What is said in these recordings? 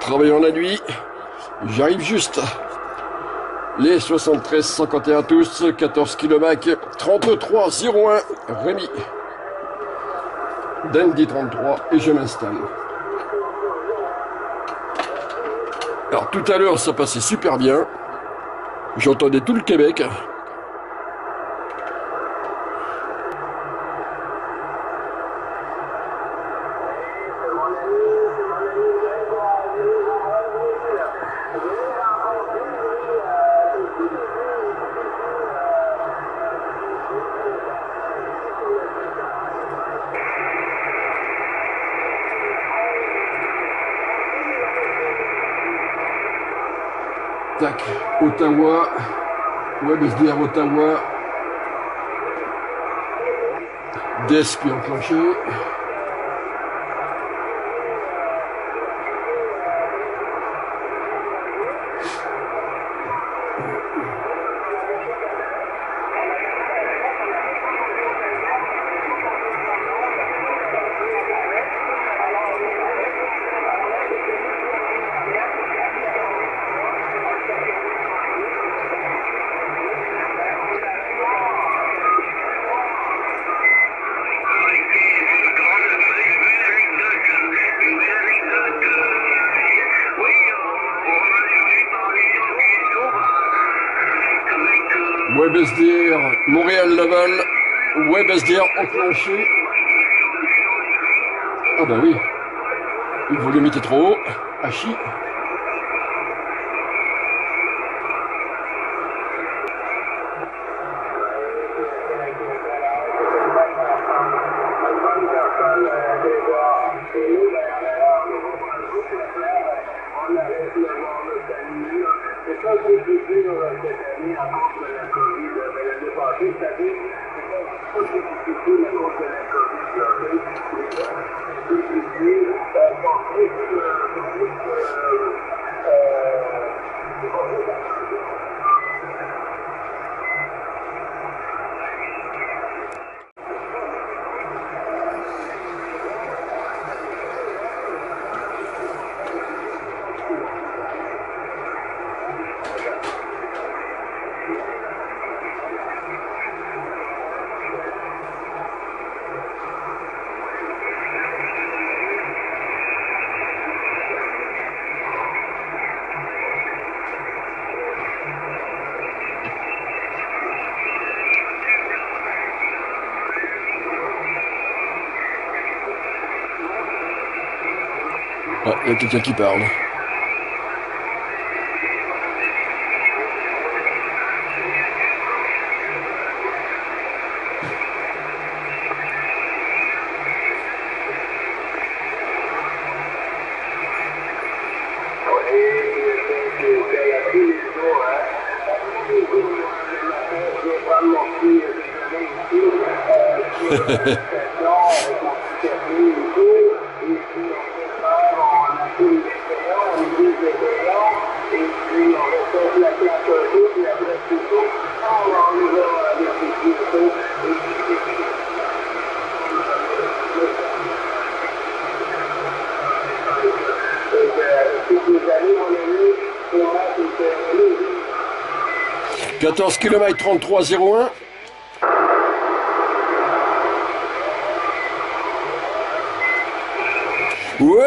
Travaillons la nuit. J'arrive juste. Les 73-51 tous, 14 kilomac, 33-01, Rémi. Dundee 33 et je m'installe. Alors tout à l'heure ça passait super bien. J'entendais tout le Québec. Tac, Ottawa, WebSDR Ottawa, DESC qui est enclenché. WebSDR Montréal Laval, WebSDR enclenché. Ah bah oui, le volume était trop haut. Hachi. Il y a quelqu'un qui parle. Kilomètre 3301. Ouep.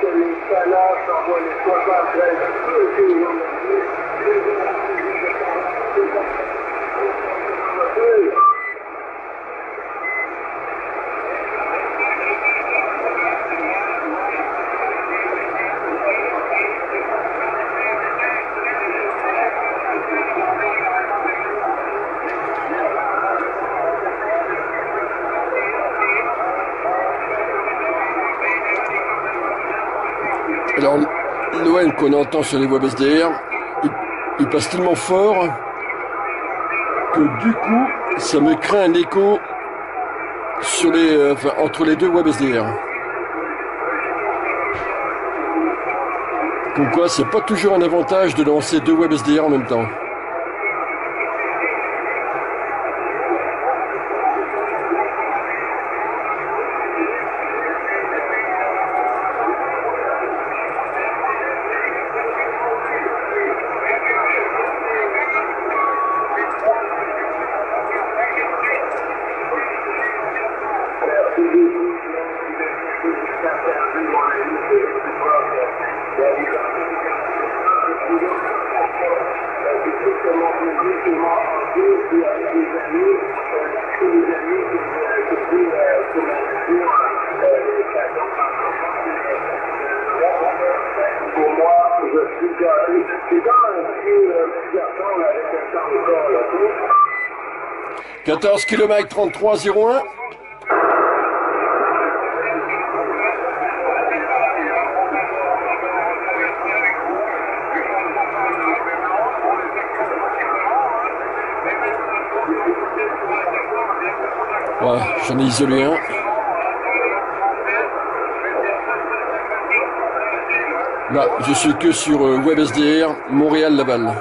que les salaires s'envoient les 73 euros. Alors, Noël qu'on entend sur les WebSDR, il passe tellement fort que du coup, ça me crée un écho sur les, entre les deux WebSDR. Comme quoi, c'est pas toujours un avantage de lancer deux WebSDR en même temps. Kilomètre 3301. Ouais, j'en ai isolé un. Là, je suis que sur WebSDR Montréal-Laval.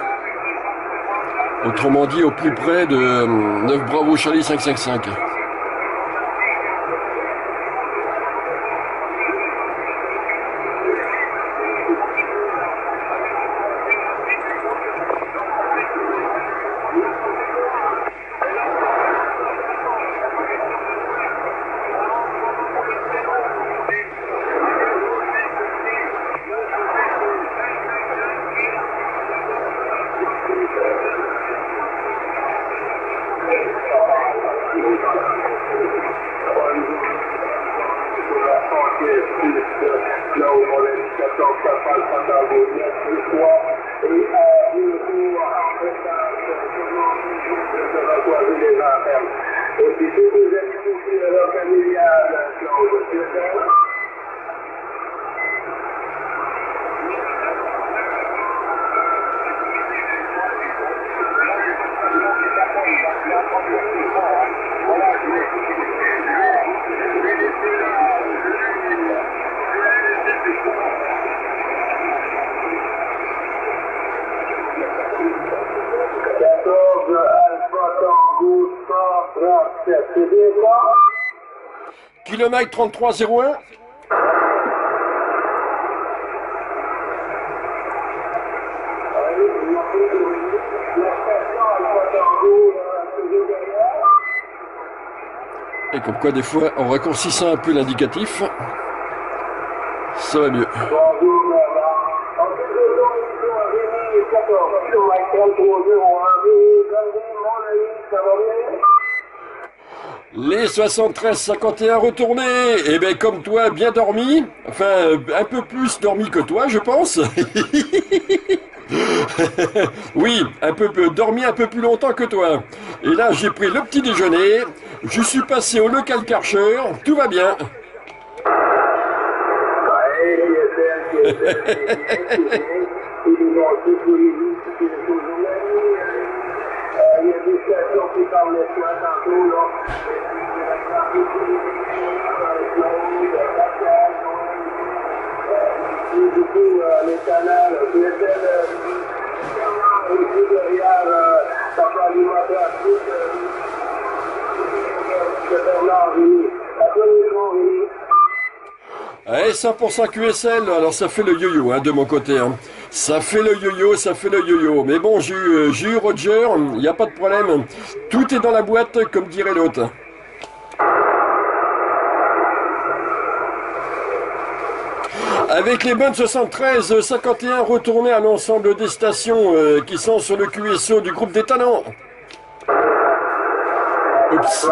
Autrement dit, au plus près de 9 Bravo Charlie 555. Kilomètre 3301. Et comme quoi des fois en raccourcissant un peu l'indicatif, ça va mieux. Les 73-51 retournés, et bien comme toi, bien dormi, enfin un peu plus dormi que toi, je pense. Oui, dormi un peu plus longtemps que toi. Et là, j'ai pris le petit déjeuner, je suis passé au local Karcher, tout va bien. Allez, 100% QSL, alors ça fait le yo-yo hein, de mon côté. Hein. Ça fait le yo-yo. Mais bon, j'ai eu Roger, il n'y a pas de problème. Tout est dans la boîte, comme dirait l'autre. Avec les bandes 73-51 retournés à l'ensemble des stations qui sont sur le QSO du groupe des talents. Oups.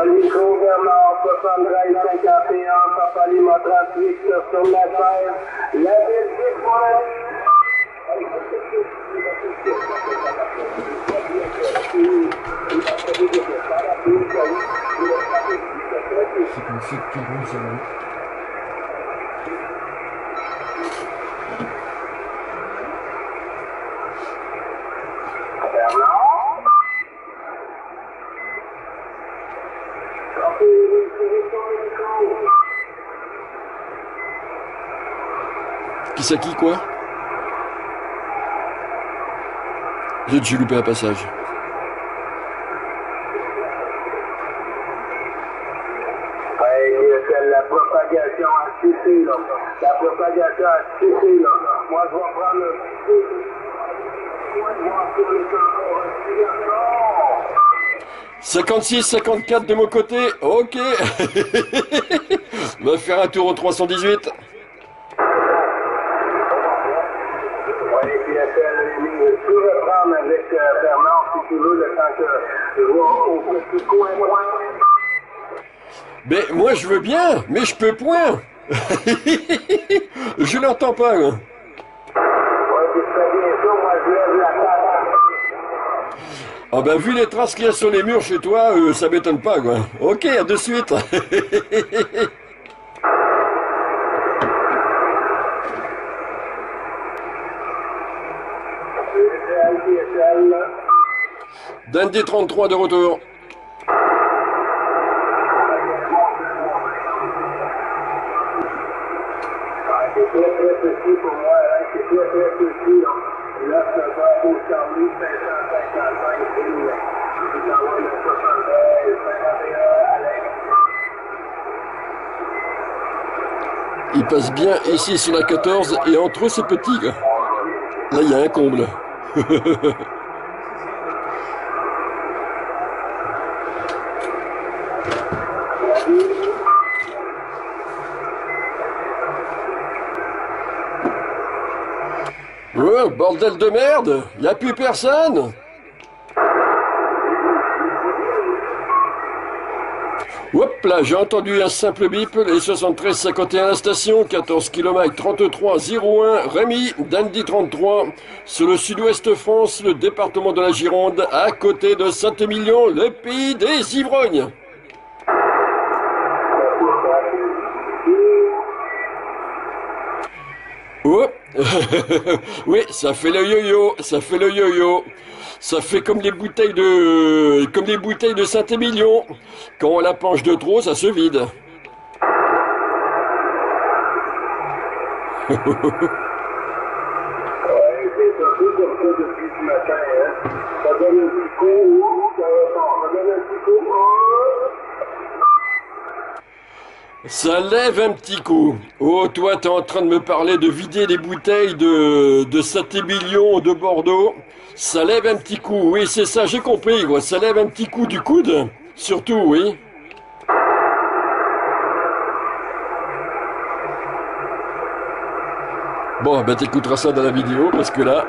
Qui c'est qui, quoi? J'ai loupé un passage. La propagation a cessé, là. La propagation a cessé, là. Moi, je vais prendre le... Moi, je vais sur les encore. 56, 54 de mon côté. OK. On va faire un tour au 318. Mais moi je veux bien, mais je peux point. Je l'entends pas. Hein. Ah ben vu les traces qu'il y a sur les murs chez toi, ça m'étonne pas quoi. Ok, à de suite. Dundee 33 de retour. Ils passent bien ici sur la 14 et entre eux c'est petit. Là il y a un comble. Oh, bordel de merde, y a plus personne. Hop là, j'ai entendu un simple bip, les 73-51 à la station, 14 km 33-01, Rémi, Dundee 33, sur le sud-ouest France, le département de la Gironde, à côté de Saint-Émilion, le pays des ivrognes. Oh. Oui, ça fait le yo-yo, ça fait le yo-yo. Ça fait comme des bouteilles de Saint-Émilion. Quand on la penche de trop, ça se vide. Ça lève un petit coup. Oh, toi, t'es en train de me parler de vider les bouteilles de Saint-Émilion, de Bordeaux. Ça lève un petit coup. Oui, c'est ça, j'ai compris. Quoi. Ça lève un petit coup du coude, surtout, oui. Bon, ben t'écouteras ça dans la vidéo, parce que là...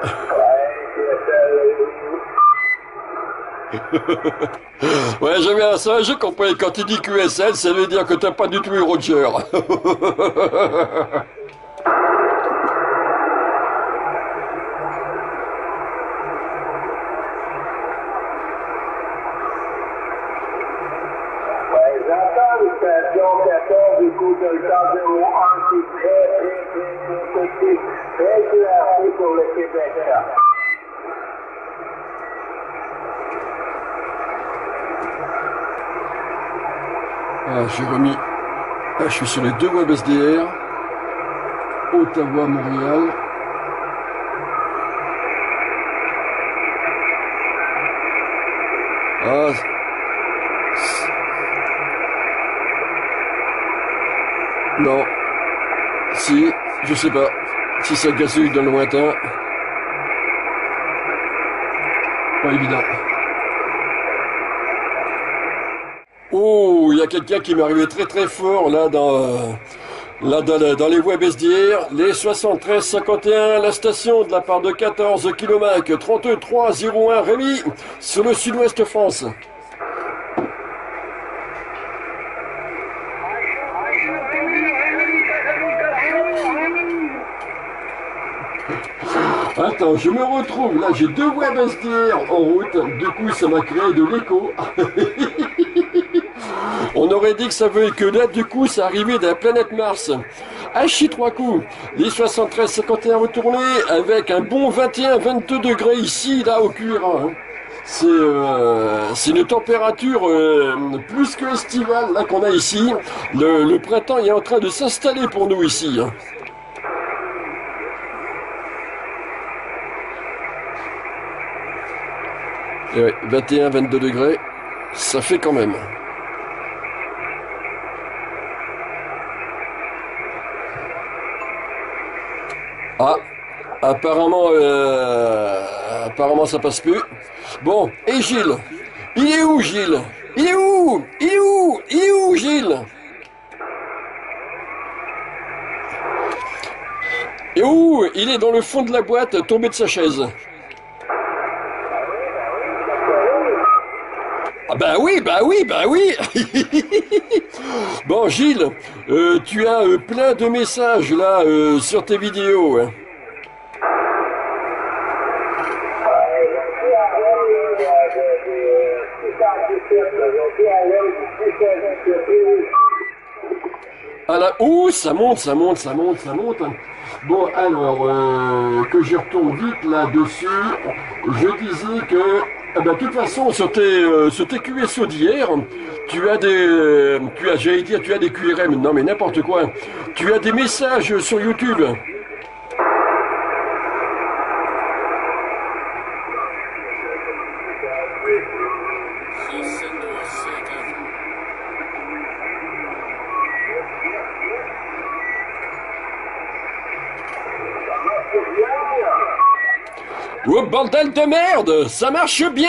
Ouais, j'avais un ça, j'ai compris. Quand il dit QSL, ça veut dire que t'as pas du tout eu Roger. J'ai remis, là je suis sur les deux WebSDR, Ottawa, Montréal. Ah, non, si, je sais pas, si ça gazouille dans le lointain, pas évident. Oh, il y a quelqu'un qui m'est arrivé très fort là dans, Là, dans les WebSDR, les 7351, la station de la part de 14 km, 3301 Rémi, sur le sud-ouest France. Attends, je me retrouve, là j'ai deux WebSDR en route, du coup ça m'a créé de l'écho. On aurait dit que ça veut que là du coup ça arrivait de la planète Mars. Hachi trois coups, les 73-51 retournés avec un bon 21-22 degrés ici, là au QRA. C'est une température plus que estivale là qu'on a ici. Le printemps est en train de s'installer pour nous ici. Et ouais, 21-22 degrés, ça fait quand même. Ah, apparemment ça passe plus. Bon, et Gilles? Il est où Gilles? Il est où? Il est où? Il est où Gilles? Et où? Il est dans le fond de la boîte, tombé de sa chaise. Bah oui, bah oui, bah oui. Bon Gilles, tu as plein de messages là sur tes vidéos. Hein. Ah là, ouh, ça monte, ça monte, ça monte, ça monte. Bon alors, que je retourne vite là-dessus, je disais que... Ah ben, de toute façon, sur tes QSO d'hier, tu as des QRM, non mais n'importe quoi. Tu as des messages sur YouTube. Oh bordel de merde, ça marche bien.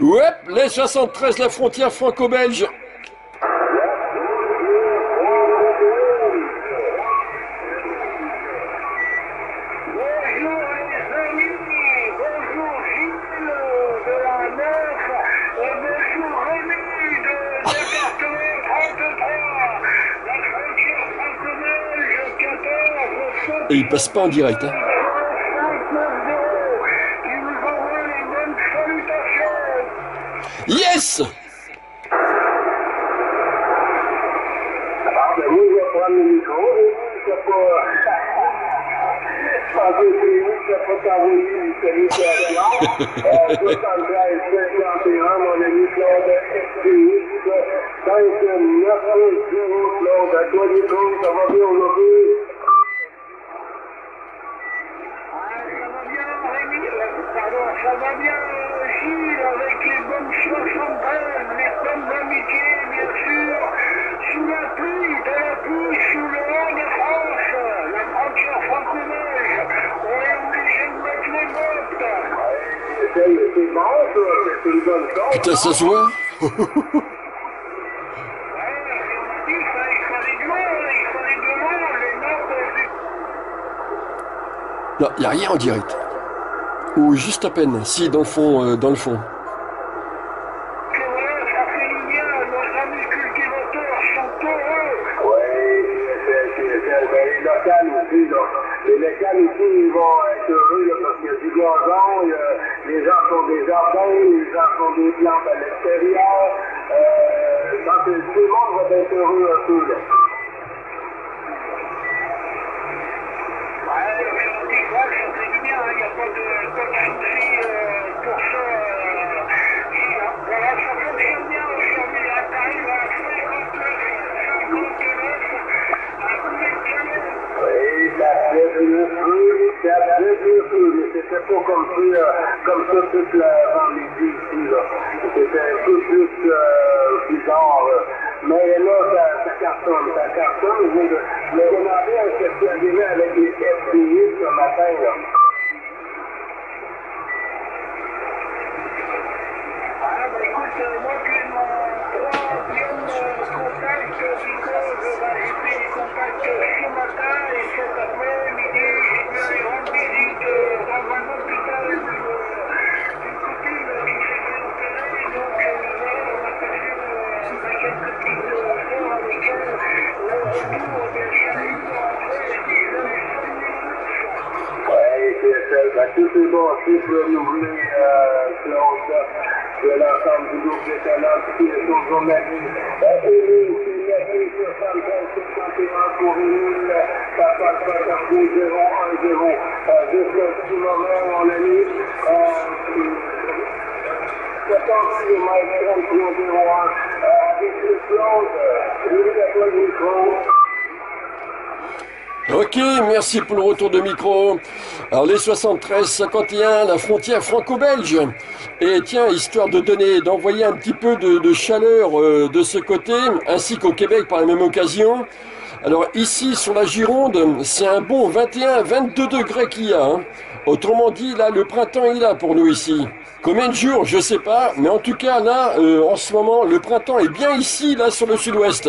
Ouais, les 73, la frontière franco-belge. Et il passe pas en direct. Hein. Yes! Ça va bien Gilles, avec les bonnes 73, les bonnes amitiés bien sûr, sous la pluie, de la pluie, sous le haut de France, la frontière franco-belge, on est obligé de mettre les bottes. C'est marrant, c'est une bonne chance. Putain, ça se voit. Non, il n'y a rien en direct. Ou juste à peine, si dans le fond, Mais là, ça cartonne, ça cartonne. J'ai demandé à ce qui arrivait avec les FDI ce matin, là. Ah, ben écoute, moi, j'ai mon troisième contact, du coup, je vais arrêter les contacts ce matin et cet après-midi, je vais rendre visite dans un hôpital d'une copine qui s'est fait opérer, donc on a passé quelques petites heures avec elle, le retour de Chaline, après, et je l'ai soigné. Ouais, QSL, ben tout est bon, c'est pour renouveler ce hauteur de l'ensemble du groupe de Canal 19 qui est son journaliste. Pour Rémi, papa 52 010. Jusqu'à un petit moment, on a mis 14 km 3301. Avec le plan, Rémi, à toi le micro. Ok, merci pour le retour de micro. Alors les 73-51, la frontière franco-belge. Et tiens, histoire de donner, d'envoyer un petit peu de chaleur de ce côté, ainsi qu'au Québec par la même occasion. Alors ici, sur la Gironde, c'est un bon 21-22 degrés qu'il y a. Hein. Autrement dit, là, le printemps est là pour nous ici. Combien de jours, je sais pas, mais en tout cas, là, en ce moment, le printemps est bien ici, là, sur le sud-ouest.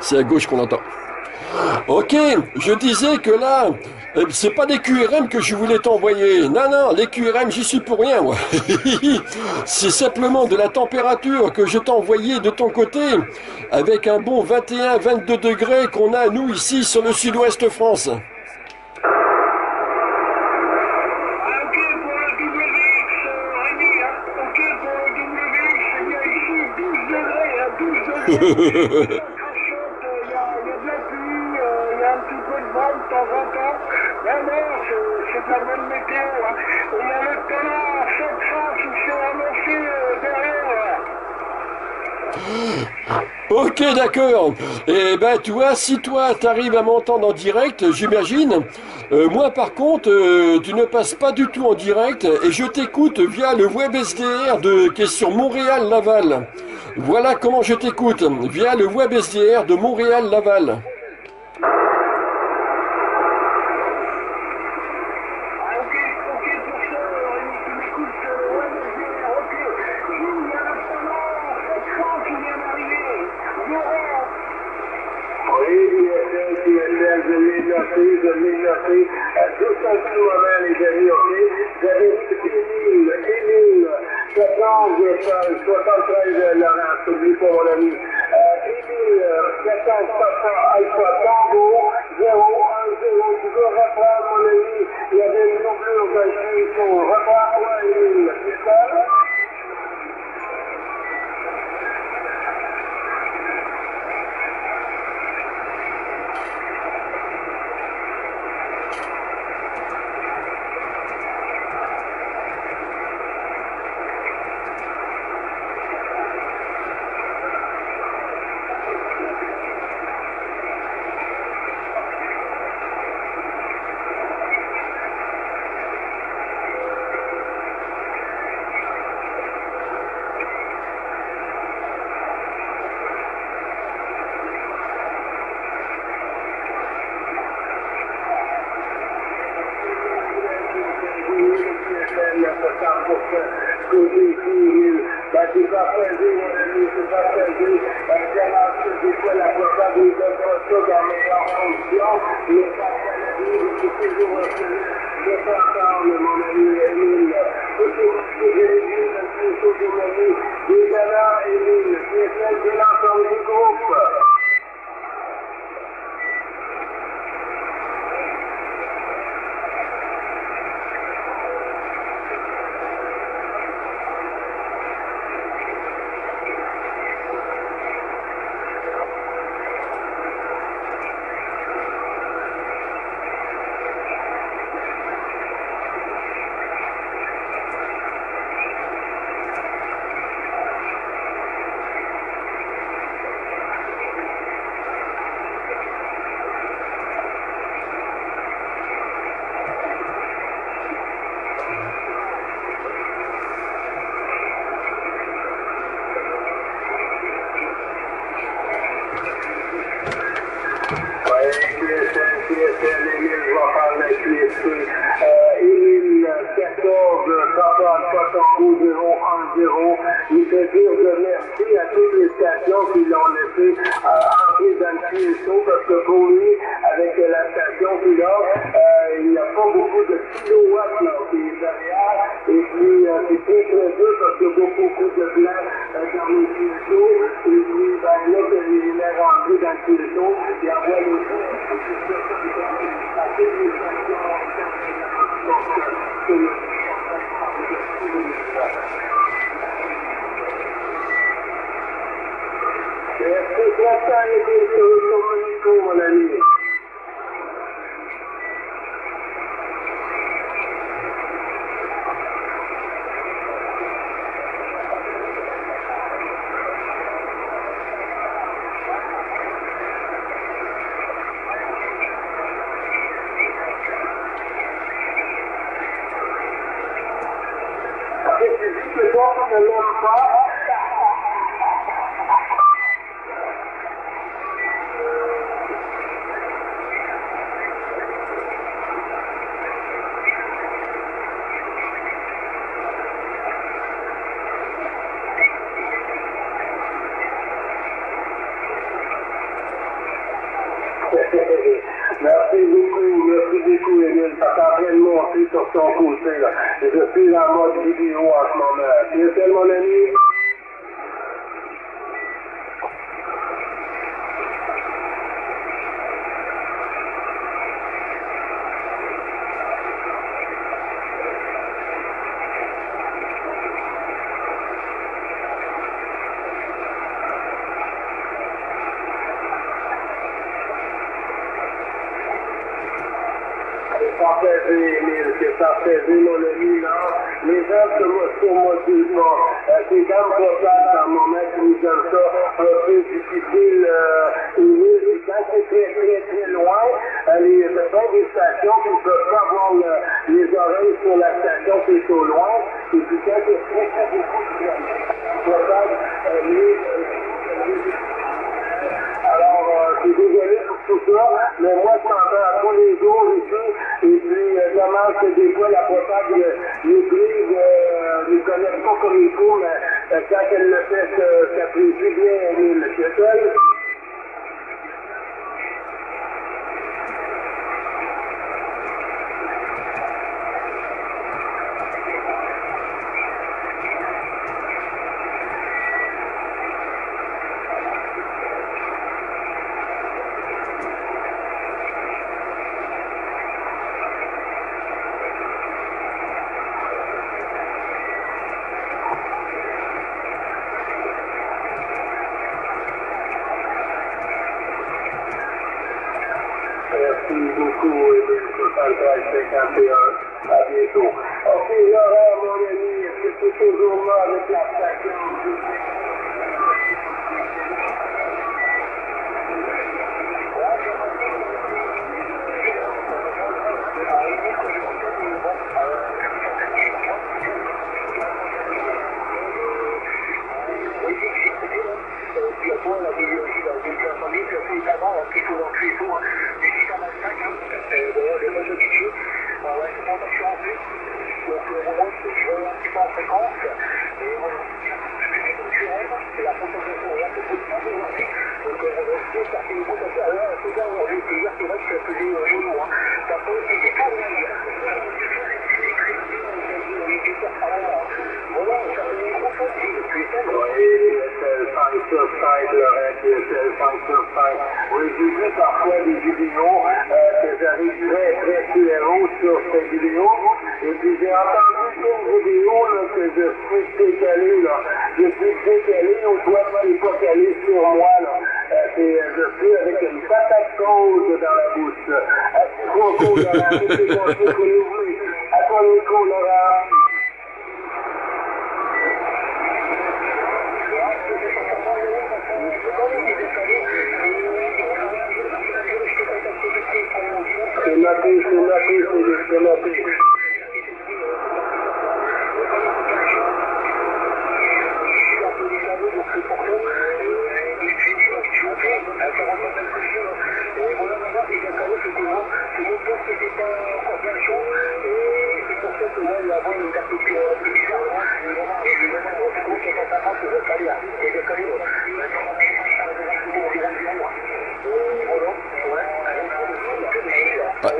C'est à gauche qu'on entend. Ok, je disais que là, c'est pas des QRM que je voulais t'envoyer. Non, non, les QRM, j'y suis pour rien, moi. C'est simplement de la température que je t'envoyais de ton côté, avec un bon 21-22 degrés qu'on a, nous, ici, sur le sud-ouest France. Ok, d'accord. Et ben tu vois, si toi t'arrives à m'entendre en direct, j'imagine. Moi par contre, tu ne passes pas du tout en direct et je t'écoute via le WebSDR qui est sur Montréal-Laval. Voilà comment je t'écoute, via le WebSDR de Montréal-Laval. Émile 14 32 010 10. Il fait dire de merci à toutes les stations qui l'ont laissé entrer dans le QSO, parce que pour lui, avec la station qu'il a, il n'y a pas beaucoup de kilowatts là, qui est derrière. Et puis, c'est très très dur parce qu'il y a beaucoup de plans dans les QSO. Et puis, ben, là, il est rentré dans le QSO, il envoie les gens.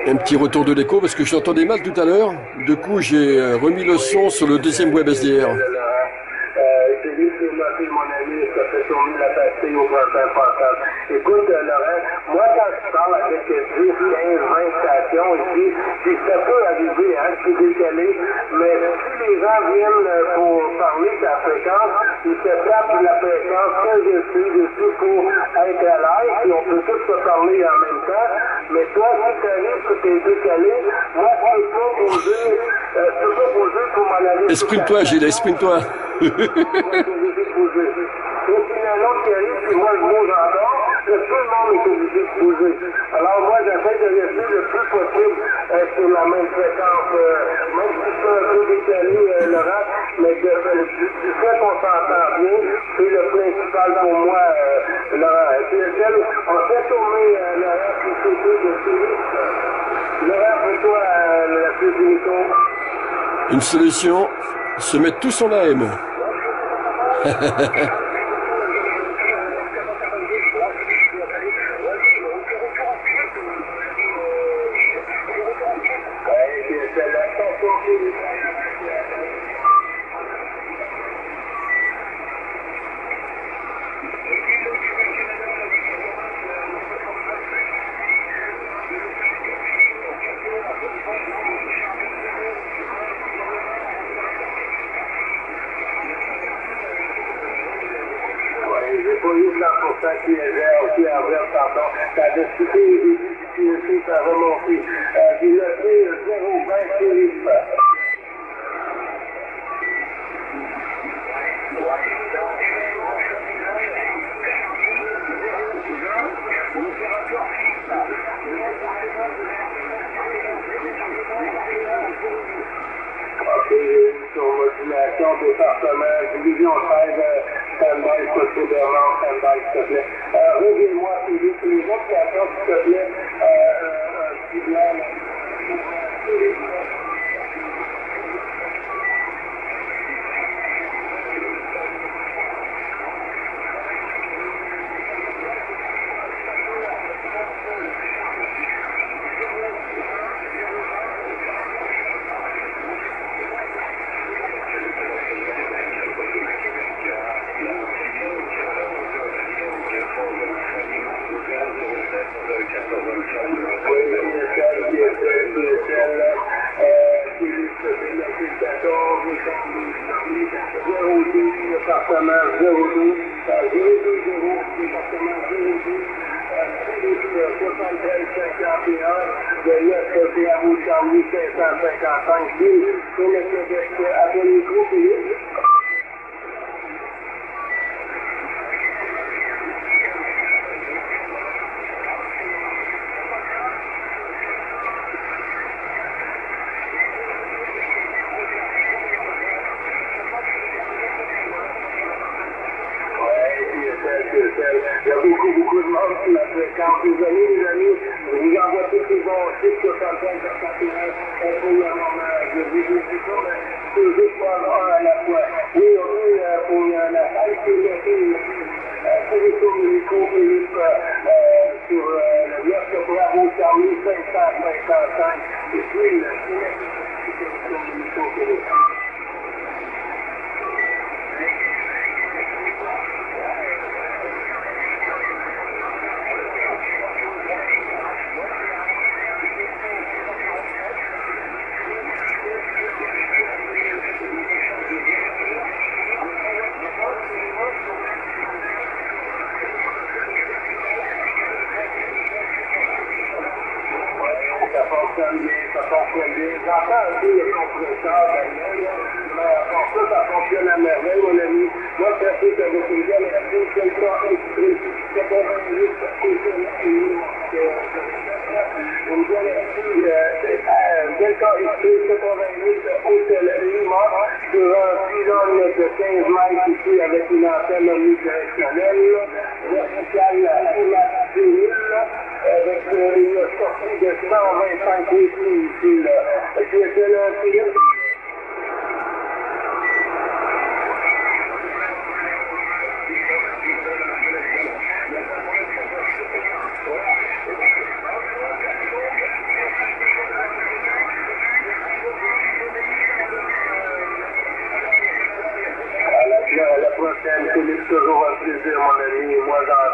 Un petit retour de l'écho parce que je l'entendais mal tout à l'heure. Du coup, j'ai remis le son sur le deuxième WebSDR. Écoute, Laurent, moi quand je parle avec 10, 15, 20 stations ici, puis ça peut arriver, hein, je suis décalé, mais si les gens viennent pour parler de la fréquence, ils se tapent la fréquence que je suis dessus pour être à l'aise, et on peut tous se parler en même temps, mais toi, si tu arrives que tu es décalé, moi, je peux pas poser, je peux pas poser pour m'en aller. Exprime-toi, Gilles, exprime-toi. Alors moi j'essaie de rester le plus possible sur la même fréquence, même si c'est un peu décalé Laurent, mais du fait qu'on s'entend bien, c'est le principal pour moi Laurent. On fait tourner Laurent sur ces deux de série. Laurent, pour toi la solution. Une solution, se mettre tous en AM.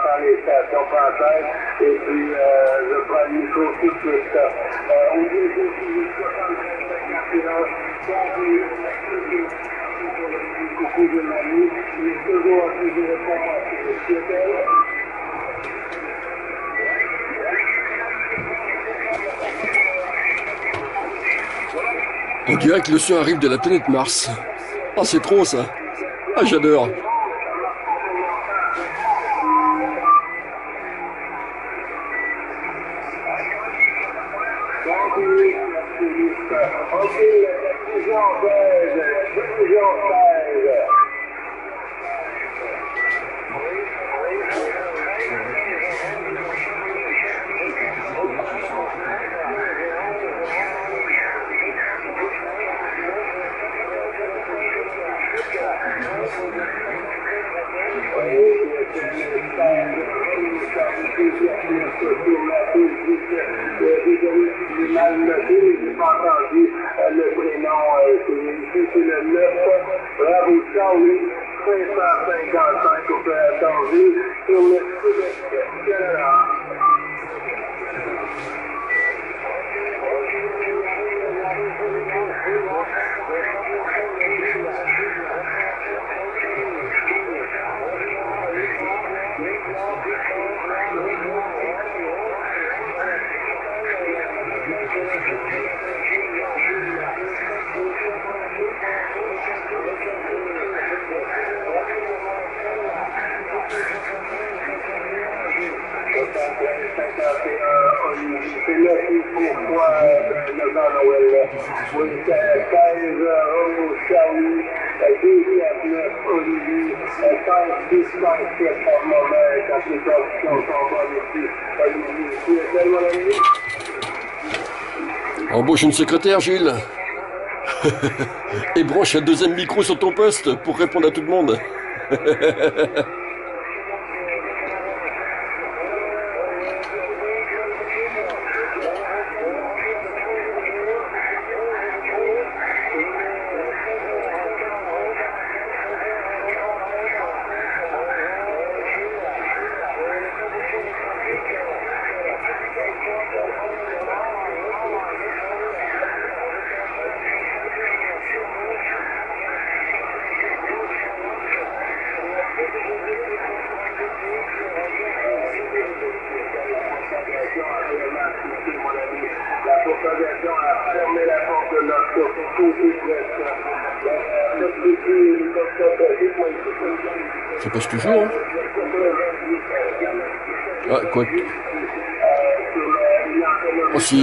par les stations françaises et puis le premier côté qui est ça. On dit aussi les 75 coucou de l'année, il est toujours en plus de répondre à ce QSL. On dirait que le son arrive de la planète Mars. Ah, c'est trop ça. Ah, j'adore. Embauche une secrétaire, Gilles. Et branche un deuxième micro sur ton poste pour répondre à tout le monde. Ça passe toujours, hein? Ah, quoi? Oh si.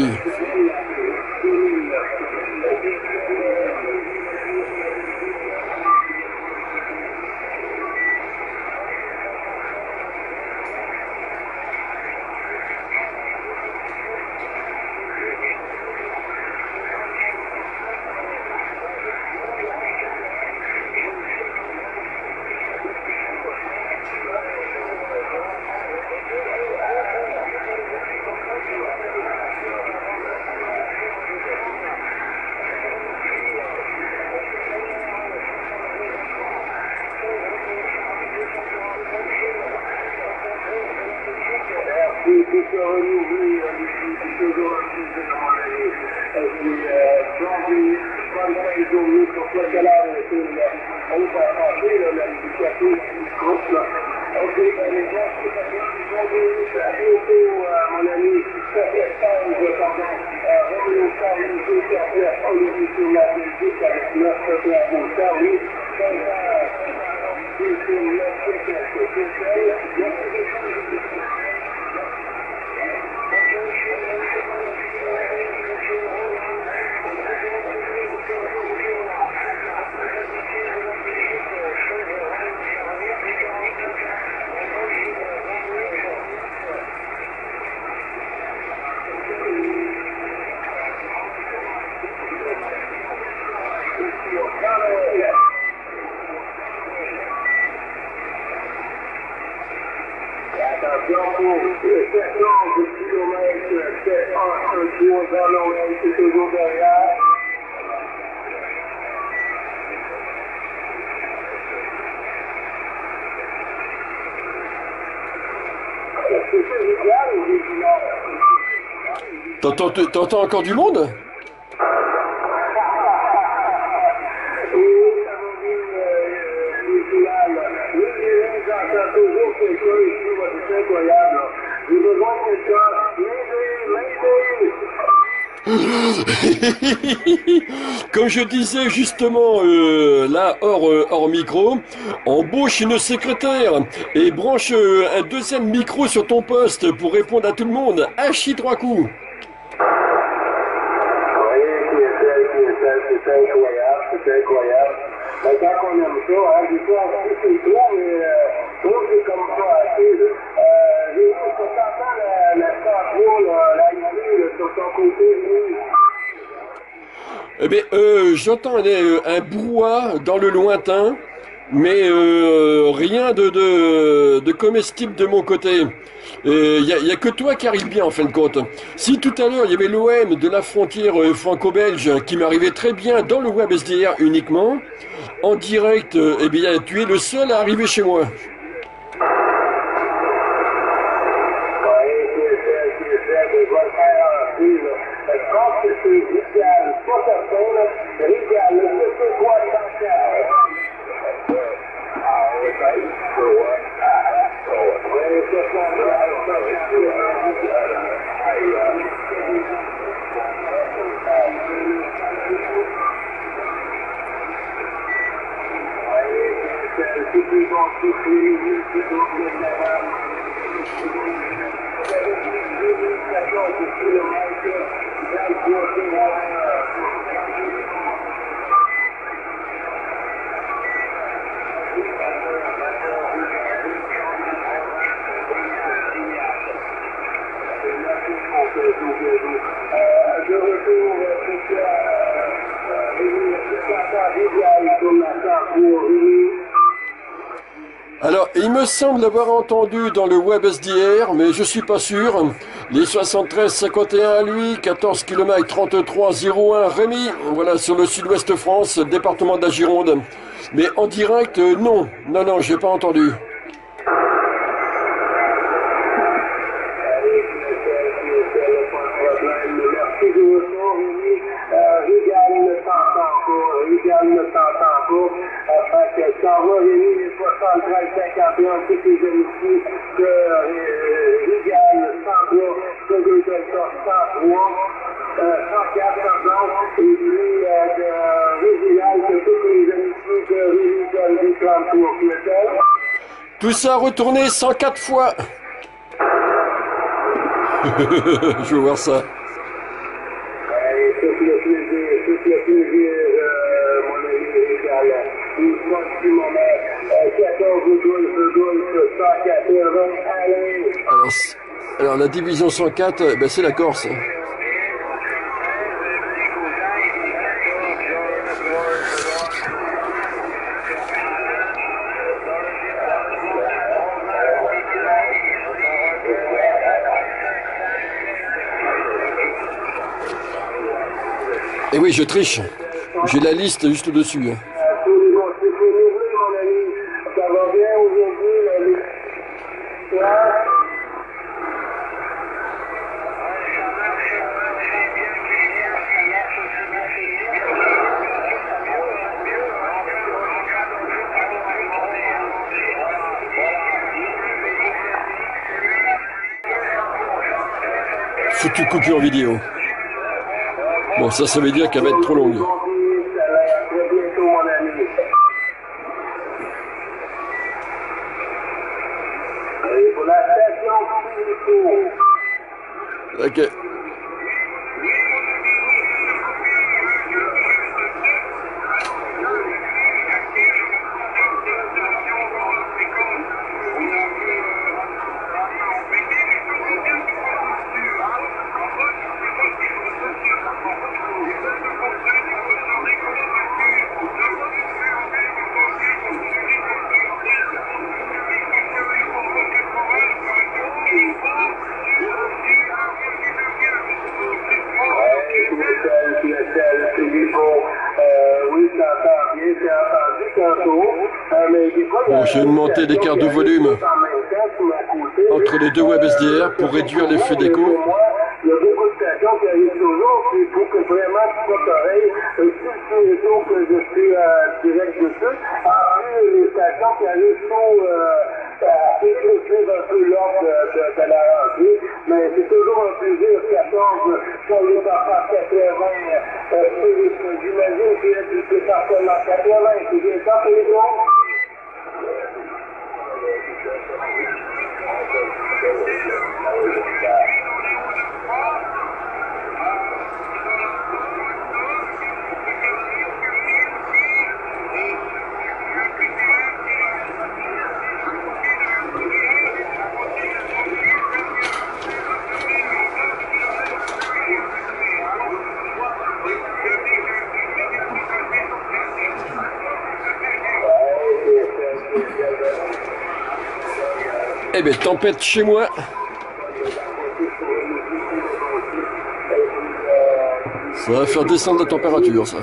T'entends encore du monde? Comme je disais justement là hors micro, embauche une secrétaire et branche un deuxième micro sur ton poste pour répondre à tout le monde. Hachi trois coups. C'est incroyable, c'est incroyable. Maintenant qu'on aime ça, hein, j'ai pas entendu ces trois, mais moi j'ai comme ça assez. J'ai vu sur ta part la station, la idée sur ton côté, oui. Eh bien, j'entends un brouhaha dans le lointain, mais rien de comestible de mon côté. Il n'y a que toi qui arrive bien en fin de compte. Si tout à l'heure il y avait l'OM de la frontière franco-belge qui m'arrivait très bien dans le web SDR uniquement, en direct, eh bien tu es le seul à arriver chez moi. Alors, il me semble avoir entendu dans le WebSDR, mais je suis pas sûr, les 73 51 à lui, 14 km 33 01 Rémi, voilà, sur le sud-ouest de France, département de la Gironde. Mais en direct, non, j'ai pas entendu. Tout ça retourné 104 fois. Je veux voir ça. Alors la division 104, ben c'est la Corse. Et oui, je triche. J'ai la liste juste au-dessus. Foutue coupure vidéo. Bon, ça veut dire qu'elle va être trop longue. Ok. Bon, j'ai augmenté l'écart de volume entre les deux WebSDR pour réduire l'effet d'écho. Il y a beaucoup de stations qui arrivent toujours, puis il faut que vraiment tu portes l'oreille sur tous les jours que je suis direct dessus. En plus, les stations qui arrivent sont à éclaircir un peu l'ordre de la rentrée, mais c'est toujours un plaisir 14 sur les parcours 80. J'imagine que c'est parcours 80, c'est bien ça pour les autres? Eh bien, tempête chez moi. Ça va faire descendre la température, ça.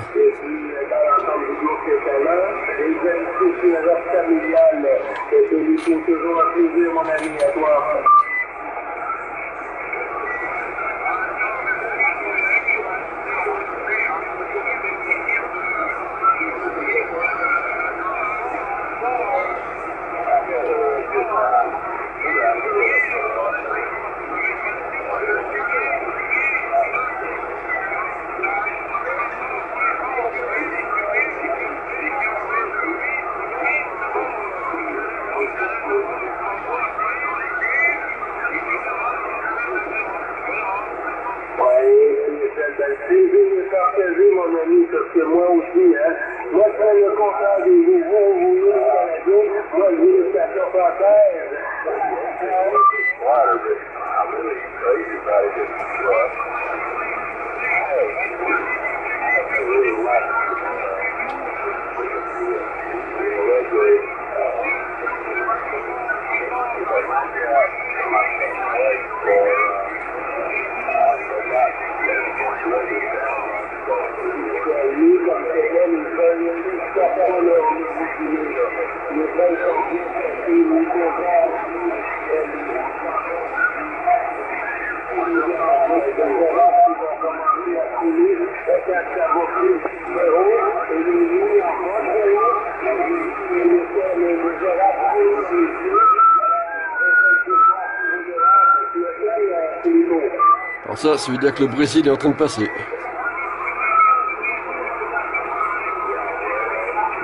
Alors ça veut dire que le Brésil est en train de passer.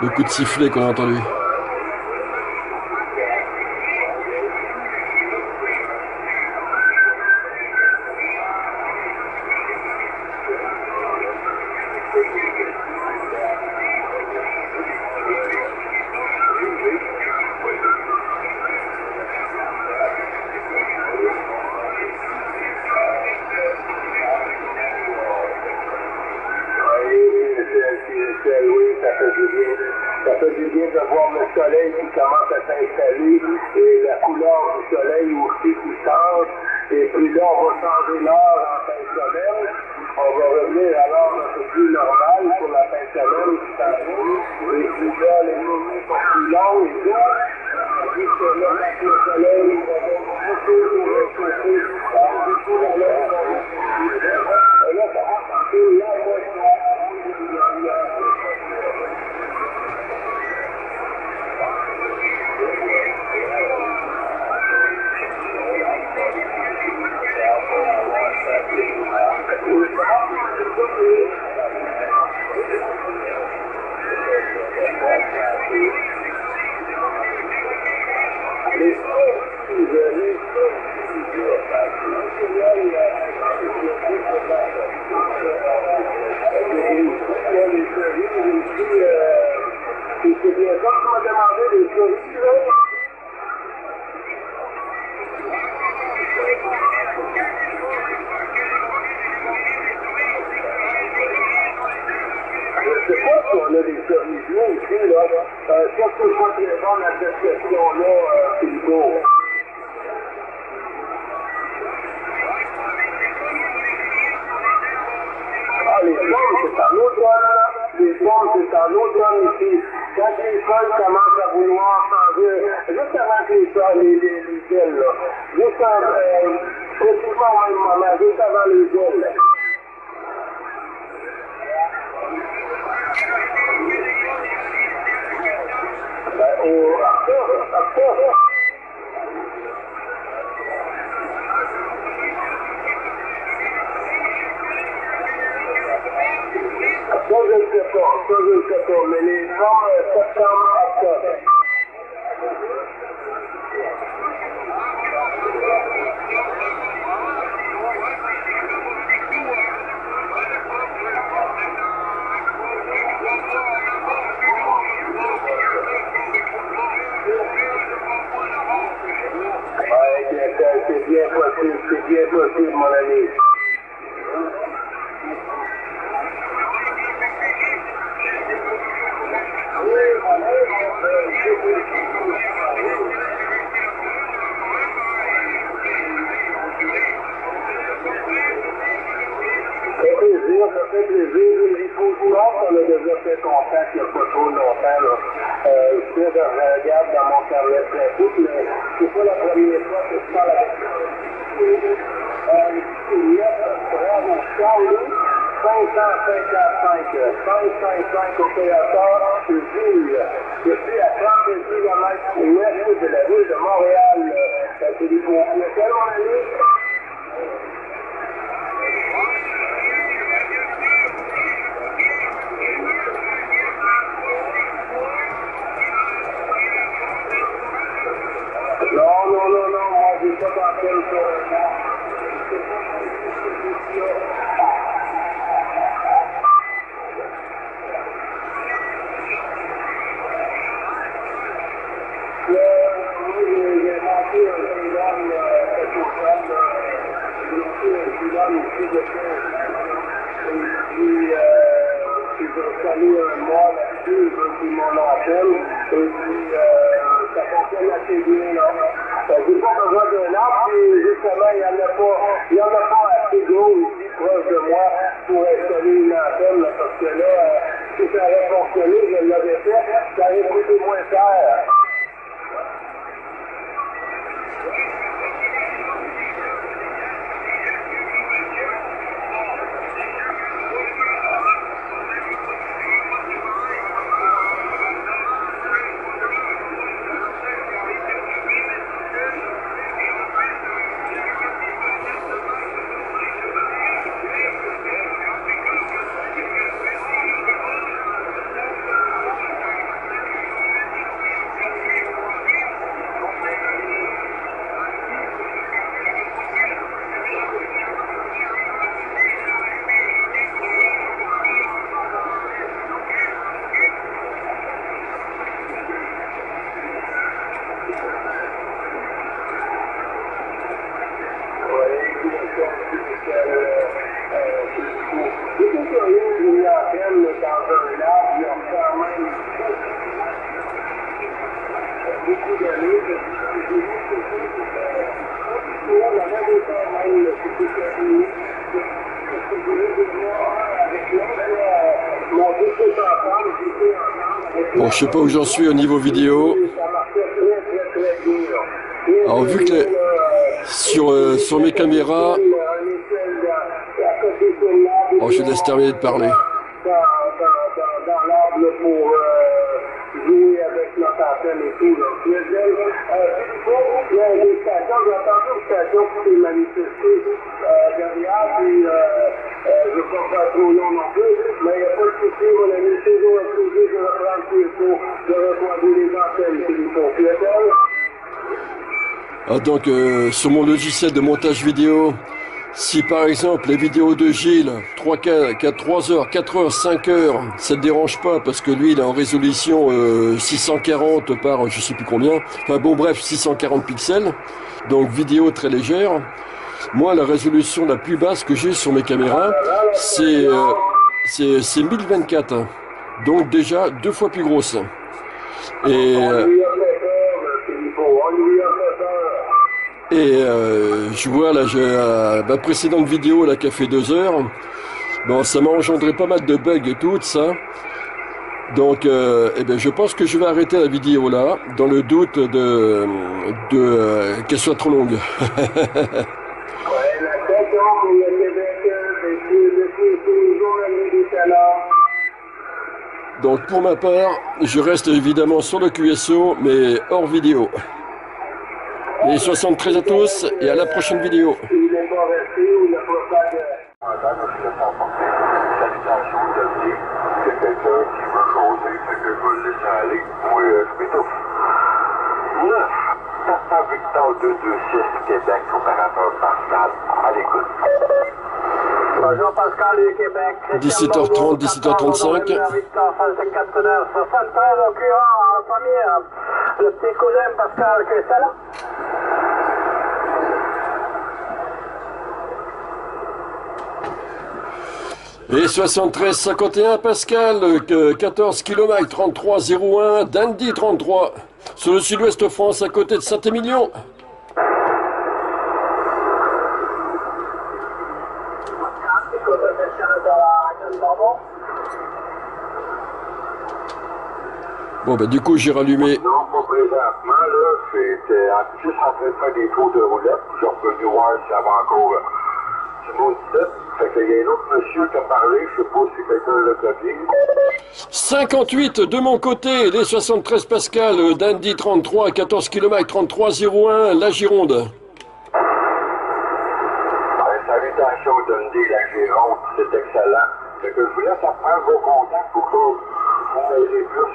Le coup de sifflet qu'on a entendu. Allez, c'est à nous, toi, là. des choses, c'est à l'autre homme ici. Quand les sols commencent à vouloir changer, juste avant que les sols, les gels, là, juste avant, pratiquement au même moment, juste avant les gels. Ça, je ne sais pas, mais les gens, septembre, octobre. C'est bien possible, mon ami. Bon, je sais pas où j'en suis au niveau vidéo. Alors vu que sur mes caméras, bon, je laisse terminer de parler. Donc sur mon logiciel de montage vidéo, si par exemple les vidéos de Gilles 3h, 4h, 5h, ça ne dérange pas parce que lui il est en résolution 640 par je sais plus combien, enfin bon bref 640 pixels, donc vidéo très légère. Moi la résolution la plus basse que j'ai sur mes caméras c'est 1024, donc déjà 2 fois plus grosse. Et je vois là, ma précédente vidéo là qui a fait 2 heures, bon ça m'a engendré pas mal de bugs et tout ça, Donc, eh bien, je pense que je vais arrêter la vidéo là, dans le doute de qu'elle soit trop longue. Donc, pour ma part, je reste évidemment sur le QSO, mais hors vidéo. Et 73 à tous, et à la prochaine vidéo. Victor 226 Québec, opérateur Pascal, à l'écoute. Bonjour Pascal et Québec. 17h30, 17h35. Victor 159, 73 occurrents en première. Le petit cousin Pascal, que c'est là? Et 73-51 Pascal, 14 km 33-01, Dundee 33. Sur le sud-ouest de France, à côté de Saint-Émilion. Bon, ben du coup, j'ai rallumé. Non, pas présentement, là. J'étais juste en train de faire des tours de roulette. J'ai revenu voir si avant encore du monde dit. Fait qu'il y a un autre monsieur qui a parlé. Je sais pas si quelqu'un l'a copié. 58 de mon côté, les 73 Pascal, Dundee 33, 14 km, 3301, la Gironde. Salutations Dundee, la Gironde, c'est excellent. Fait que je vous laisse prendre vos contacts pour que vous m'aidez plus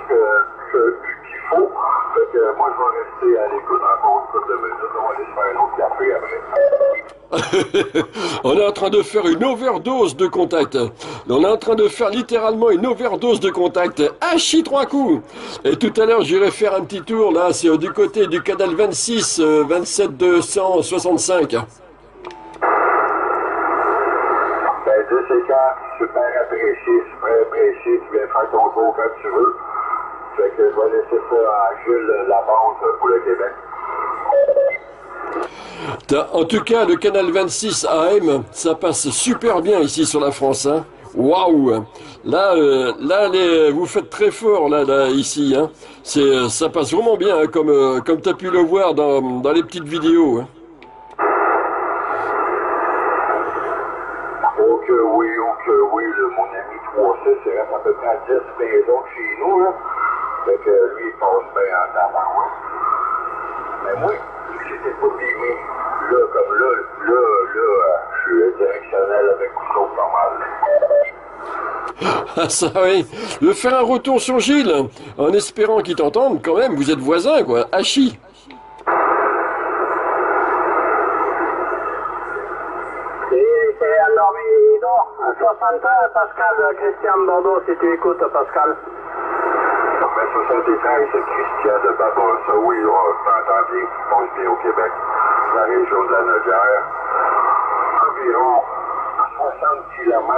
qu'il faut. Fait que moi je vais rester à l'écoute encore une couple de minutes, on va aller se faire un autre café après. On est en train de faire une overdose de contact. On est en train de faire littéralement une overdose de contact. Hachi trois coups. Et tout à l'heure, j'irai faire un petit tour là, c'est du côté du canal 26, 27 265. Ben, 10 et 4, super apprécié, tu viens faire ton tour quand tu veux. Fait que je vais laisser ça à Gilles, la bande pour le Québec. En tout cas, le canal 26 AM, ça passe super bien ici sur la France. Hein. Waouh! Là, vous faites très fort là ici. Hein. Ça passe vraiment bien, hein, comme tu as pu le voir dans les petites vidéos. Hein. Oh que oui, mon ami 36, il reste à peu près à 10 maisons chez nous. Là. Fait que lui, il passe bien en avant. Ouais. Mais oui. J'étais pas mimé, là, comme là, je suis directionnel avec Cousseau pas mal. Ah ça oui, le faire un retour sur Gilles, en espérant qu'il t'entende quand même, vous êtes voisins quoi, Hachi. C'est à Norvino, 60 ans, Pascal, Christian de Bordeaux, si tu écoutes, Pascal. Mais 73, c'est Christian de Babos, ça oui, je t'entends bien, je pense bien au Québec, la région de la Nodière, environ 60 km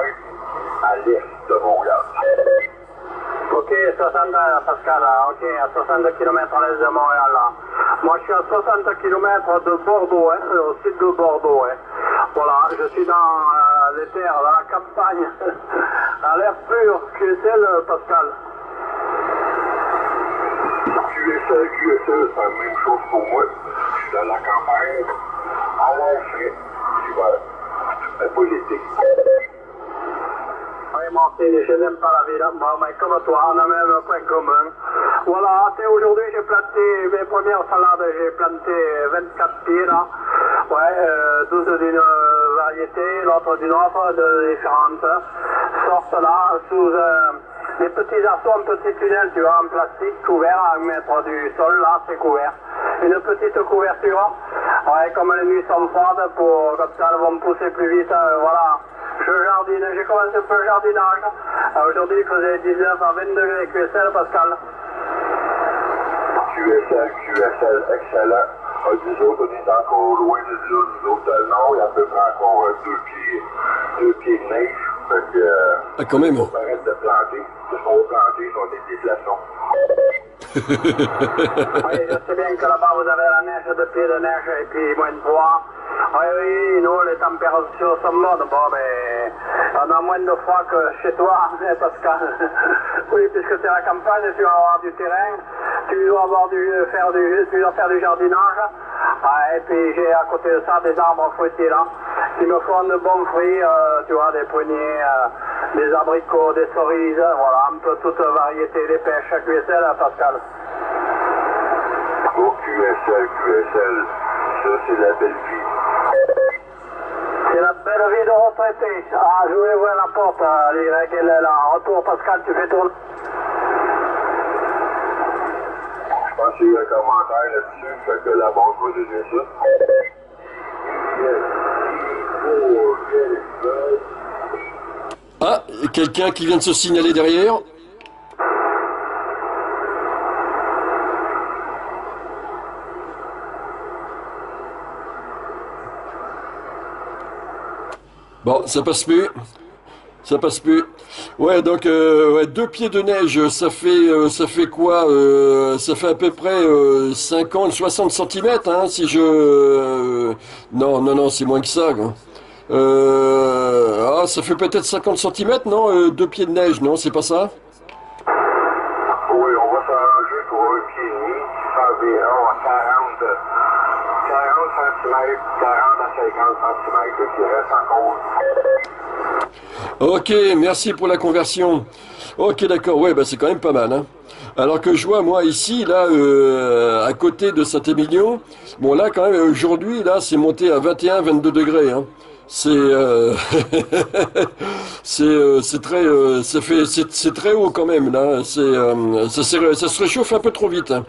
à l'est de Montréal. Ok, 60 Pascal, ok, à 60 km à l'est de Montréal. Moi, je suis à 60 km de Bordeaux, hein, au sud de Bordeaux. Hein. Voilà, je suis dans les terres, dans la campagne, à l'air pur, QSL, Pascal. QSL, c'est la même chose pour moi. Je suis dans la campagne, à l'air frais, l'hiver, mais pas l'été. Oui, mon je n'aime pas la vie, là. Bon, mais comme toi, on a même un point commun. Voilà, aujourd'hui, j'ai planté mes premières salades, j'ai planté 24 pieds, là. Ouais, 12 d'une variété, l'autre d'une autre, de différentes sortes, là, sous... des petits arceaux en petits tunnels, tu vois, en plastique, couvert à 1 mètre du sol, là, c'est couvert. Une petite couverture, ouais, comme les nuits sont froides, comme ça, elles vont pousser plus vite, voilà. Je jardine, j'ai commencé un peu le jardinage. Aujourd'hui, il faisait 19 à 20 degrés QSL, Pascal. QSL, excellent. Nous autres, on est encore loin de nous autres, non, il y a à peu près encore 2 pieds de neige. Fait que, ah, quand même. On arrête de planter. Parce qu'on va planter, ils ont des déplaçons. Oui, je sais bien que là-bas vous avez la neige de pied de neige et puis -3. Oui, nous les températures sont mortes. Bon, mais on a moins de froid que chez toi, Pascal. Oui, puisque c'est la campagne, tu vas avoir du terrain, tu dois avoir du jardinage. Ah, et puis j'ai à côté de ça des arbres fruitiers là, qui me font de bons fruits, tu vois, des pruniers, des abricots, des cerises, voilà, un peu toute variété des pêches à QSL, hein, Pascal. Oh, QSL, ça c'est la belle vie. C'est la belle vie de retraité. Ah, je vais ouvrir la porte, direct, elle est là. Retour, Pascal, tu fais tourner. Je pense qu'il y a un commentaire là-dessus, fait que la banque va juger ça. Ah, quelqu'un qui vient de se signaler derrière. Bon, ça passe plus. Ça passe plus. Ouais, donc ouais, 2 pieds de neige, ça fait quoi, ça fait à peu près 50, 60 cm, hein, si je... non, c'est moins que ça. Ah, ça fait peut-être 50 cm, non 2 pieds de neige, non, c'est pas ça? Oui, on va s'arranger pour 1,5 pied, on va 40 cm, 40 à 50 cm qui reste encore. Ok, merci pour la conversion. Ok, d'accord, ouais, bah c'est quand même pas mal, hein. Alors que je vois, moi, ici, là, à côté de Saint-Émilion, bon, là, quand même, aujourd'hui, là, c'est monté à 21, 22 degrés, hein. C'est, c'est très haut quand même, là. C'est, ça se réchauffe un peu trop vite, hein.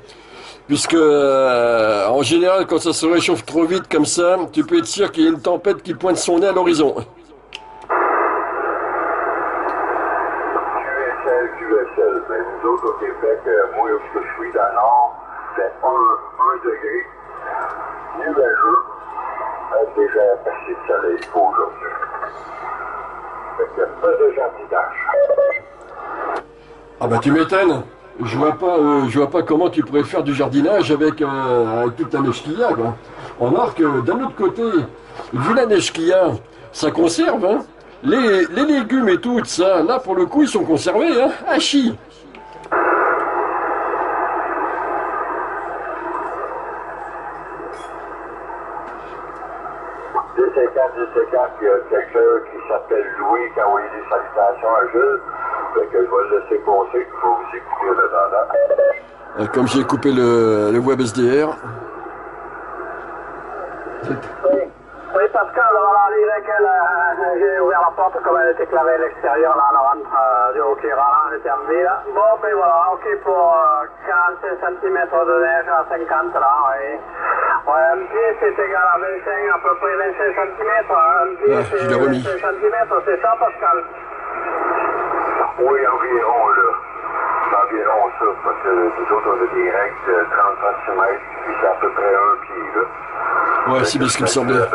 Puisque, en général, quand ça se réchauffe trop vite comme ça, tu peux être sûr qu'il y a une tempête qui pointe son nez à l'horizon. Mais nous autres au Québec, moi où je suis dans le nord, c'est 1 degré, nuageux, déjà passé de soleil pour aujourd'hui. Fait qu'il n'y a pas de jardinage. Ah bah tu m'étonnes, je vois pas comment tu pourrais faire du jardinage avec toute la neige qu'il y a, quoi. On remarque que d'un autre côté, vu la neige qu'il y a, ça conserve, hein. Les légumes et tout ça, là pour le coup ils sont conservés, hein, hachis. D54, il y a quelqu'un qui s'appelle Louis qui a envoyé des salutations à Gilles, fait que je vais le laisser penser qu'il faut vous écouter le temps-là. Comme j'ai coupé le WebSDR. Oui, Pascal, voilà, dirait que j'ai ouvert la porte comme elle était clavée à l'extérieur, là, à la rentre du hockey, là, j'étais en ville. Bon, ben voilà, ok, pour 45 cm de neige à 50, là, oui. Ouais, un pied, c'est égal à 25, à peu près 25 cm, un pied, ah, c'est 25 cm, c'est ça, Pascal? Oui, environ, là. Environ ça, parce que nous autres, on a des règles de 30 cm, puis c'est à peu près un pied, là. Ouais, c'est bien ce qu'il me semblait. Ouais, 40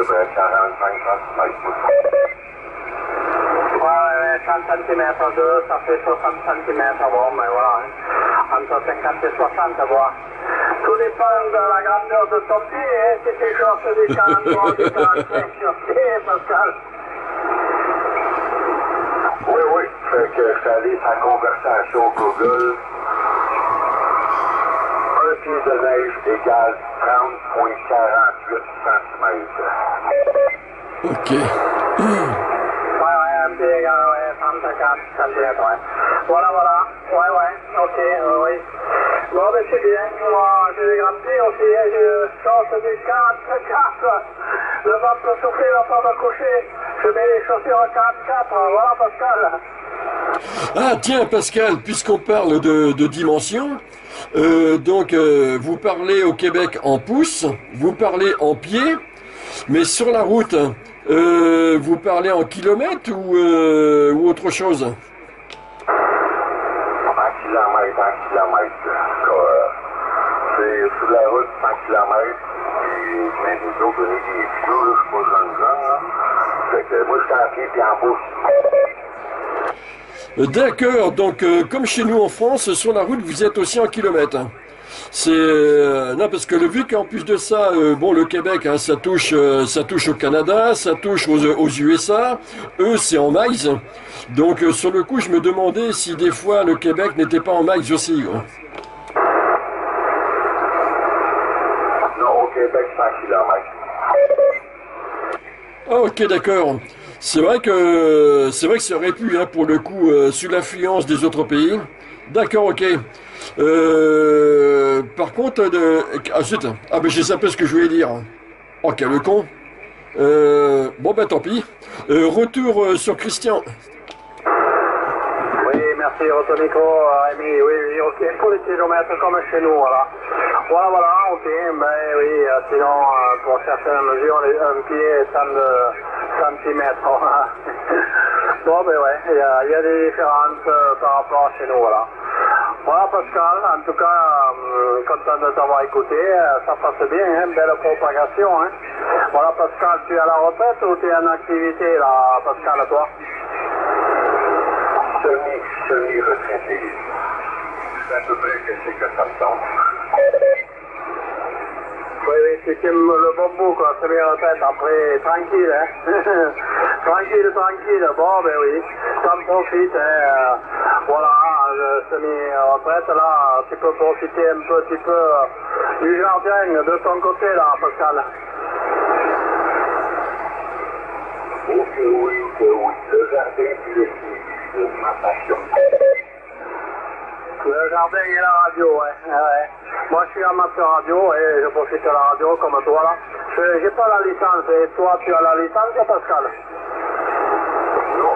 cm, 2, ça fait 60 cm, bon, mais voilà, hein. Entre 50 et 60, voilà. Tout dépend de la grandeur de ton pied, hein, si tu chauffes du 43 ou du 45 sur pied, Pascal. Oui, fait que je suis allé sa conversation Google. Un pied de neige égale 30,48 cm. Ok. Ouais, un pied égale, ouais, 34 cm, ouais. Voilà, ouais, ok, oui. Bon, mais c'est bien, moi, j'ai des grands pieds aussi, hein, je change du 44. Le vent peut souffler, la forme à coucher. Je mets les chaussures à 44, voilà, Pascal. Ah tiens Pascal, puisqu'on parle de dimension, donc vous parlez au Québec en pouces, vous parlez en pieds, mais sur la route, vous parlez en kilomètres ou autre chose? En kilomètres, c'est sur la route en kilomètres, mais nous autres, on est des kilos, là, je suis pas dans le genre, fait que moi je suis en pieds puis en pouces. D'accord, donc comme chez nous en France, sur la route, vous êtes aussi en kilomètres. Non, parce que vu qu'en plus de ça, bon, le Québec, hein, ça touche au Canada, ça touche aux USA, eux, c'est en miles. Donc, sur le coup, je me demandais si des fois le Québec n'était pas en miles aussi. Hein. Non, au Québec, 5 km. Ah, ok, d'accord. C'est vrai que ça aurait pu, hein, pour le coup, sous l'influence des autres pays. D'accord, ok. Par contre, ensuite, ah ben j'ai sapé ce que je voulais dire. Oh, quel con. Bon ben tant pis. Retour sur Christian. Oui, merci, retour micro, Rémi. Oui, ok, il faut les kilomètres comme chez nous, voilà. Voilà, ok, ben oui, sinon, pour chercher la mesure, un pied et 100 mètres. Bon, ben ouais, il y a des différences par rapport à chez nous, voilà. Voilà Pascal, en tout cas, content de t'avoir écouté, ça passe bien, hein, belle propagation. Hein. Voilà Pascal, tu es à la retraite ou tu es en activité là, Pascal, toi? Semi-retraité, c'est à peu près que c'est que ça me semble. Oui, c'est le bon bout, quoi, semi-retraite, après, tranquille, hein. tranquille, bon, ben oui, ça me profite, hein, voilà. Semi-retraite, là, tu peux profiter un petit peu du jardin de ton côté, là, Pascal. Oui, le jardin, c'est ma passion. Le jardin et la radio, ouais. Moi, je suis amateur radio et je profite de la radio comme toi, là. J'ai pas la licence, et toi, tu as la licence, Pascal? Non.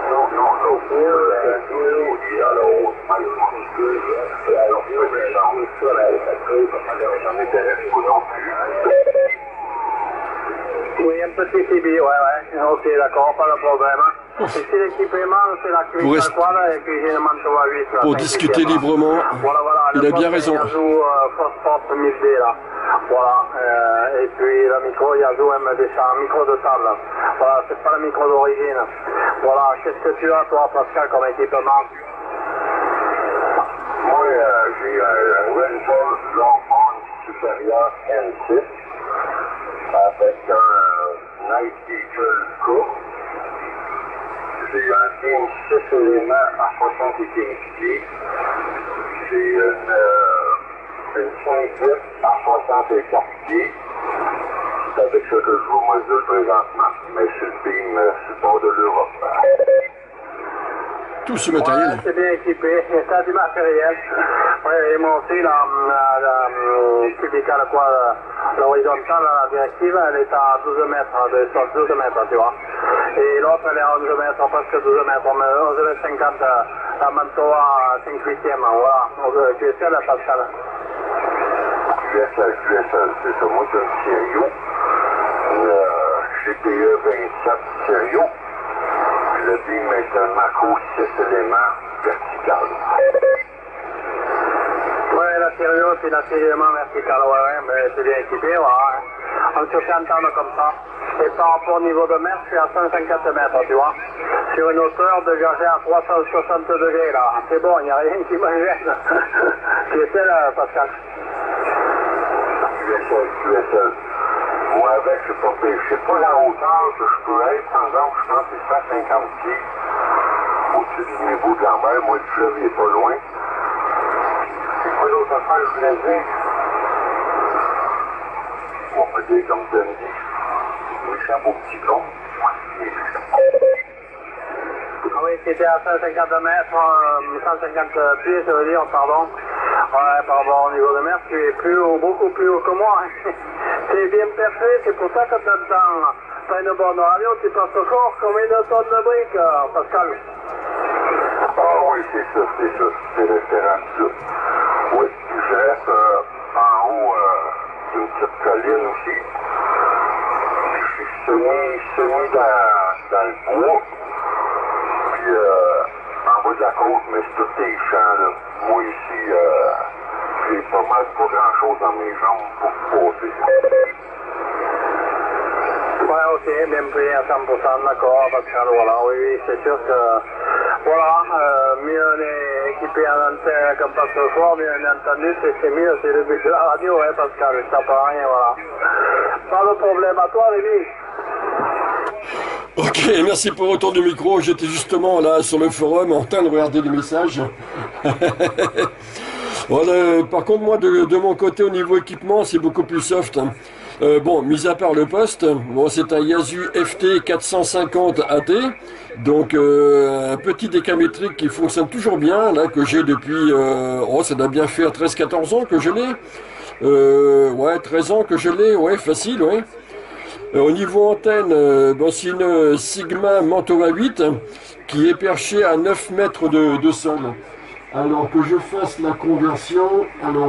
Oui, un petit CB, ouais. Ok, d'accord, pas de problème. Ici, l'équipement, c'est la cuisine à et puis j'ai le Mantova 8. Là, pour discuter librement, voilà, il a bien raison. Yaesu Phosphate 1000D, là. Voilà, et puis le micro Yaesu MD100, un micro de table. Voilà, c'est pas le micro d'origine. Voilà, qu'est-ce que tu as, toi, Pascal, comme équipement? Moi, j'ai un Windows Longhorn Supérieur N6 avec un Night Eagle Court. J'ai un team 6 éléments à 75 pieds. J'ai une 5-10 à 64 pieds. C'est avec ce que je vous mesure présentement, mais sur le team support de l'Europe. Tout ce matériel. Ouais, c'est bien équipé, ça a du matériel. Ouais, et moi aussi, la cubical, quoi, l'horizontale, la directive, elle est à 12 mètres, sur 12 mètres, tu vois. Et l'autre, elle est à 11 mètres, presque 12 mètres, mais 11,50 la Mantova 5/8e, voilà, QSL, la Pascal. QSL, c'est ça, moi, c'est un sérieux, GPE 27 sérieux. Le BIM est un macro 6 éléments vertical. Oui, la sérieux et puis la série éléments vertical, ouais, mais c'est bien équipé, ouais. On se fait entendre comme ça. Et par rapport au niveau de mer, je suis à 150 mètres, tu vois. Sur une hauteur de gagé à 360 degrés, là. C'est bon, il n'y a rien qui me gêne. Tu es seul, Pascal? Tu es seul. Moi, avec, je sais pas la hauteur que je peux être, par exemple, je pense que c'est 150 pieds au-dessus du niveau de la mer. Moi, le fleuve, il est pas loin. C'est quoi l'autre affaire, je voulais dire? On peut dire comme Dundee. Méchant beau petit con. Ah oui, c'était à 150 mètres, 150 pieds, ça veut dire, pardon. Ouais, par rapport au niveau de mer, tu es plus haut, beaucoup plus haut que moi. C'est bien percé, c'est pour ça que t'as une bonne radio, tu passes encore comme une tonne de briques, Pascal. Ah oui, c'est sûr, c'est référent, sûr. Oui, puis je reste en haut d'une petite colline aussi. Je suis semi dans le bois, puis en bas de la côte, mais c'est tous des champs, là. Moi ici, j'ai pas mal, pas grand chose dans mes jambes pour passer. Ouais, ok, bien pris à 100%, d'accord, Pascal, voilà, oui, c'est sûr que, voilà, mieux on est équipé, puis en antenne comme Pascal Fort, bien entendu, c'est mieux, c'est le but de la radio, hein, Pascal, ça ne pas rien, voilà. Pas de problème, à toi, Rémi. Ok, merci pour le retour du micro. J'étais justement là sur le forum en train de regarder les messages. Voilà, par contre, moi, de mon côté, au niveau équipement, c'est beaucoup plus soft. Bon, mis à part le poste, bon, c'est un Yaesu FT450AT, donc un petit décamétrique qui fonctionne toujours bien, là, que j'ai depuis, oh, ça doit bien faire 13-14 ans que je l'ai, ouais, 13 ans que je l'ai, ouais, facile, ouais. Au niveau antenne, bon, c'est une Sigma Mantova 8 qui est perchée à 9 mètres de sol. Alors que je fasse la conversion, alors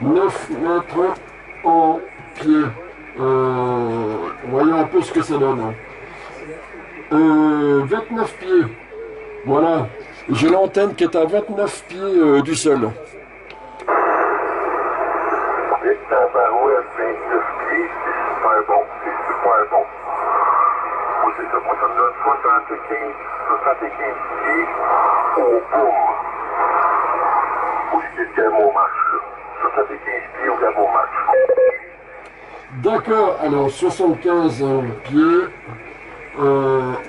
9 mètres en pied. Voyons un peu ce que ça donne. 29 pieds. Voilà. J'ai l'antenne qui est à 29 pieds du sol. D'accord, alors 75 pieds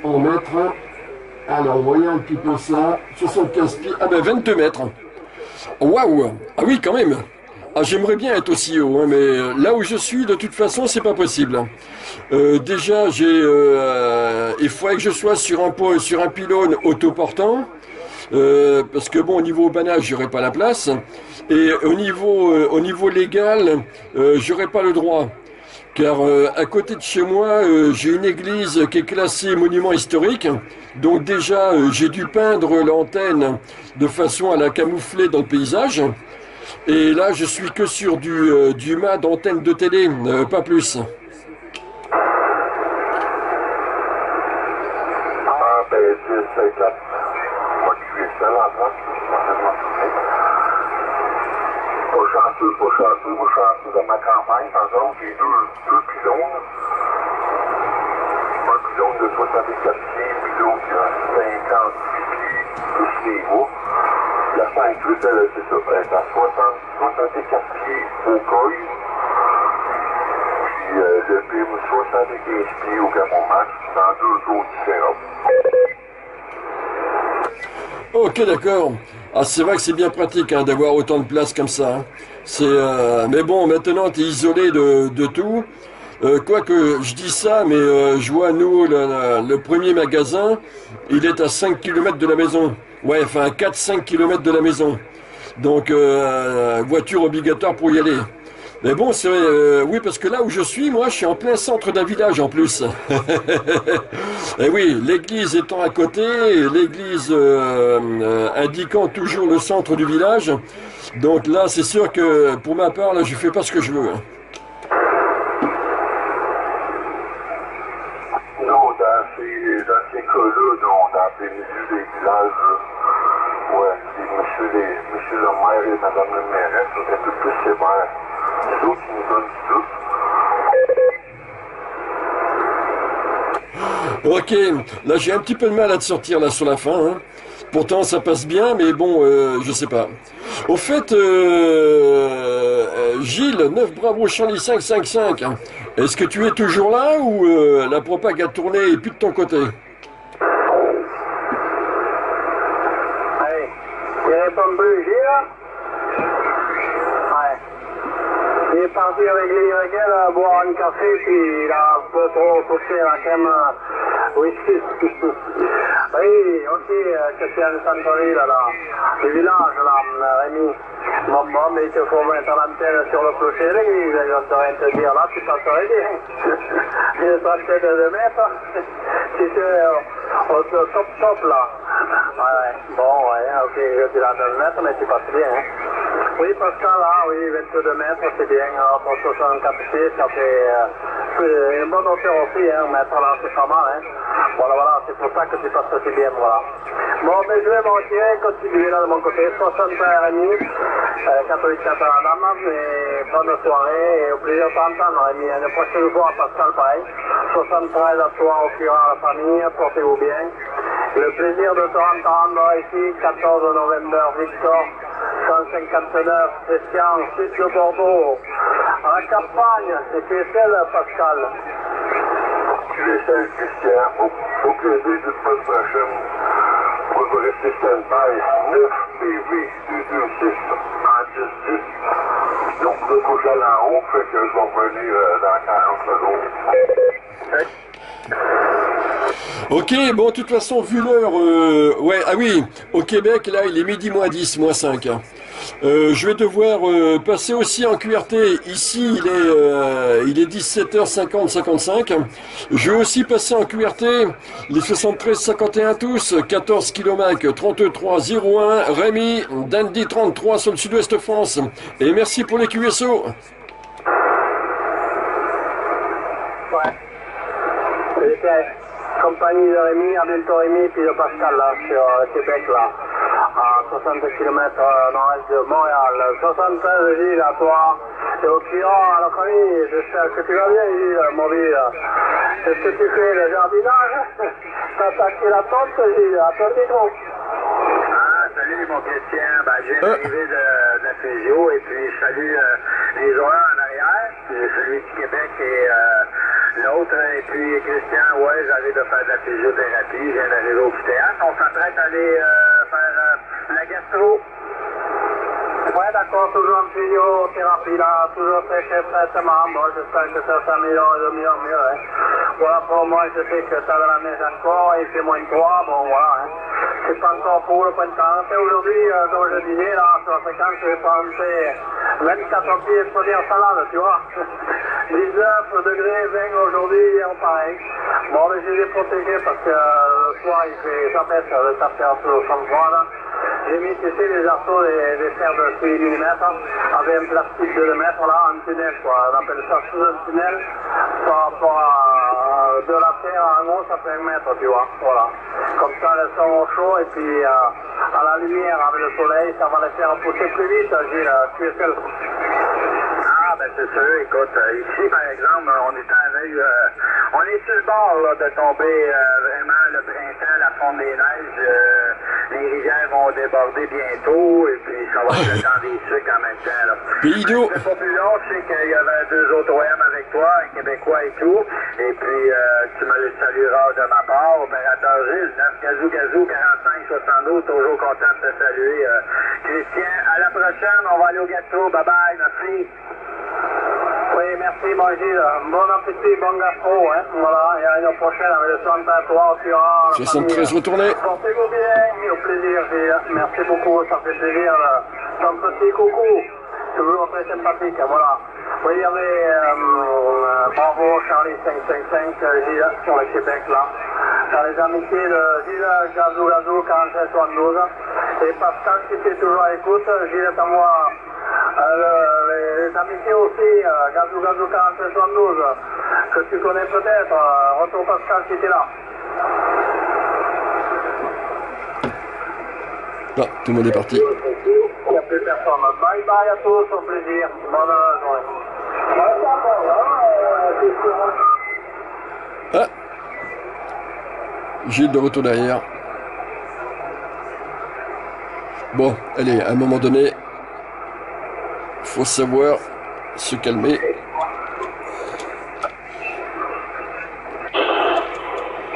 en mètres. Alors voyons un petit peu ça. 75 pieds, ah ben 22 mètres. Waouh, ah oui quand même. Ah, j'aimerais bien être aussi haut, hein, mais là où je suis, de toute façon, c'est pas possible. Déjà, j'ai, il faudrait que je sois sur un pylône autoportant, parce que bon, au niveau banal, j'aurais pas la place, et au niveau légal, j'aurais pas le droit, car à côté de chez moi, j'ai une église qui est classée monument historique, donc déjà, j'ai dû peindre l'antenne de façon à la camoufler dans le paysage. Et là, je suis que sur du mât d'antenne de télé, pas plus. Ah, ben, c'est là. Moi, je suis là, là. Pas chanceux dans ma campagne, par exemple, j'ai deux pylônes. Un pylône de 64 pieds, puis l'autre de 58 pieds, tous les mois. La 58, elle, c'est ça, elle est à 64 pieds au coil, puis le BIM 75 pieds au Gamomax, dans deux eaux différentes. Ok, d'accord. Ah, c'est vrai que c'est bien pratique hein, d'avoir autant de place comme ça. Hein. C'est, mais bon, maintenant, tu es isolé de tout. Quoique je dis ça, mais je vois, nous, le premier magasin, il est à 5 km de la maison. Ouais, enfin 4-5 km de la maison. Donc, voiture obligatoire pour y aller. Mais bon, c'est oui, parce que là où je suis, moi, je suis en plein centre d'un village en plus. Et oui, l'église étant à côté, l'église indiquant toujours le centre du village. Donc là, c'est sûr que pour ma part, là, je fais pas ce que je veux. Hein. Ok, là j'ai un petit peu de mal à te sortir là sur la fin, hein. Pourtant ça passe bien, mais bon, je sais pas. Au fait, Gilles, 9 Bravo Charlie 555, est-ce que tu es toujours là ou la propague a tourné et plus de ton côté? Il est parti avec les requins à boire un café, puis il a un peu trop touché la crème whisky. Oui, ok, Christian de Santori, là, du village, là, Rémi. Bon, mais il te faut mettre l'antenne sur le clocher, l'église, je ne saurais te dire, là, tu passerais bien. Il est traité de 2 mètres, tu sais, au top, là. Ouais, bon, ouais, ok, je suis là 2 mètres, mais tu passes bien, hein. Oui, Pascal, là, oui, 22 mètres, c'est bien, pour 64 pieds, ça fait une bonne hauteur aussi, hein, mètre là, c'est pas mal, hein. Voilà, c'est pour ça que tu passes aussi bien, voilà. Bon, mais je vais m'enquérir, continuer là de mon côté, 61,5, catholique à la dame, et bonne soirée, et au plaisir de t'entendre, Rémi, une prochaine fois à Pascal, pareil, 73 à toi, au cœur à la famille, portez-vous bien. Le plaisir de te rendre ici, 14 novembre, Victor, 159, Christian, sud de Bordeaux. À la campagne, c'est QSL, Pascal. QSL, Christian, au plaisir de la semaine prochaine. Vous pouvez rester stand-by, 9BC555AT, en 10-10. Donc, le coup j'allais en haut, fait que je vais revenir dans 40 secondes. Ok, bon, de toute façon, vu l'heure, ouais, ah oui, au Québec, là, il est midi moins 10, moins 5. Je vais devoir passer aussi en QRT. Ici, il est 17 h 50-55. Je vais aussi passer en QRT les 73-51 tous, 14 km, 33-01, Rémi, Dundee 33 sur le sud-ouest de France. Et merci pour les QSO. Ouais. Compagnie de Rémi, à bientôt Rémi, puis de Pascal, là, sur Québec, là, à 60 km nord-est de Montréal. 73, Gilles, à toi, et au client, à la famille, j'espère que tu vas bien, Gilles, mon Gilles. Est-ce que tu fais le jardinage? T'as attaqué la tente, Gilles, à ton micro. Ah, salut, mon Christian, ben, j'ai arrivé de la physio, et puis je salue les joueurs en arrière, celui du Québec et... l'autre, et puis Christian, ouais, j'arrive de faire de la physiothérapie, je viens d'arriver au théâtre. On s'entraîne à aller faire la gastro. Ouais, d'accord, toujours en physiothérapie, là, toujours très très traitement. Moi, j'espère que ça s'améliore de mieux en mieux, hein. Voilà, pour moi, je sais que ça va la neige encore, il fait moins de 3, bon, voilà, hein. C'est pas encore pour le printemps. Aujourd'hui, comme je disais, là, sur la fréquence, je vais penser 24 pieds de première salade, tu vois. 19 degrés, 20 aujourd'hui, hier pareil. Bon, mais je les ai protégés parce que le soir, il fait ça pète, le température au champ-froid, là. J'ai mis, tu sais, les arceaux des fers de 6 mm, hein, avec un plastique de 2 mètres, là, un tunnel, quoi. On appelle ça sous un tunnel, par rapport à de la terre à un gros, ça fait 1 mètre, tu vois, voilà. Comme ça, elles sont chaudes et puis à la lumière, avec le soleil, ça va les faire pousser plus vite, Gilles, QSL. Ah, ben c'est sûr, écoute, ici, par exemple, on est sur le bord, là, de tomber vraiment le printemps, la fonte des neiges, les rivières vont déborder bientôt, et puis ça va être le temps des sucres en même temps, là. C'est pas plus long, je sais qu'il y avait 2 autres OM avec toi, un Québécois et tout, et puis tu me le salueras de ma part, opérateur Gilles, 9 Gazou 45 72, toujours content de te saluer. Christian, à la prochaine, on va aller au gastro, bye bye, merci. Oui, merci, bon Gilles. Bon appétit, bon gastro, hein. Voilà, et à une prochaine avec le 63 au Curard. 73 retournés. Portez-vous bien, au plaisir, Gilles. Merci beaucoup, ça fait plaisir. Ton petit coucou, toujours très sympathique, voilà. Oui, il y avait Bravo Charlie 555, Gilles, sur le Québec, là. Dans les amitiés de Gilles, Gazou, Gazou, 47, 72. Et Pascal, si tu es toujours à l'écoute, Gilles, t'envoie les amitiés aussi, Gazou, Gazou, 47, 72, que tu connais peut-être. Retour Pascal, si tu es là. Ah, tout le monde est parti. Il n'y a plus personne. Bye bye à tous, au plaisir. Bonne journée. Ah, Gilles de retour derrière. Bon, allez, à un moment donné, faut savoir se calmer.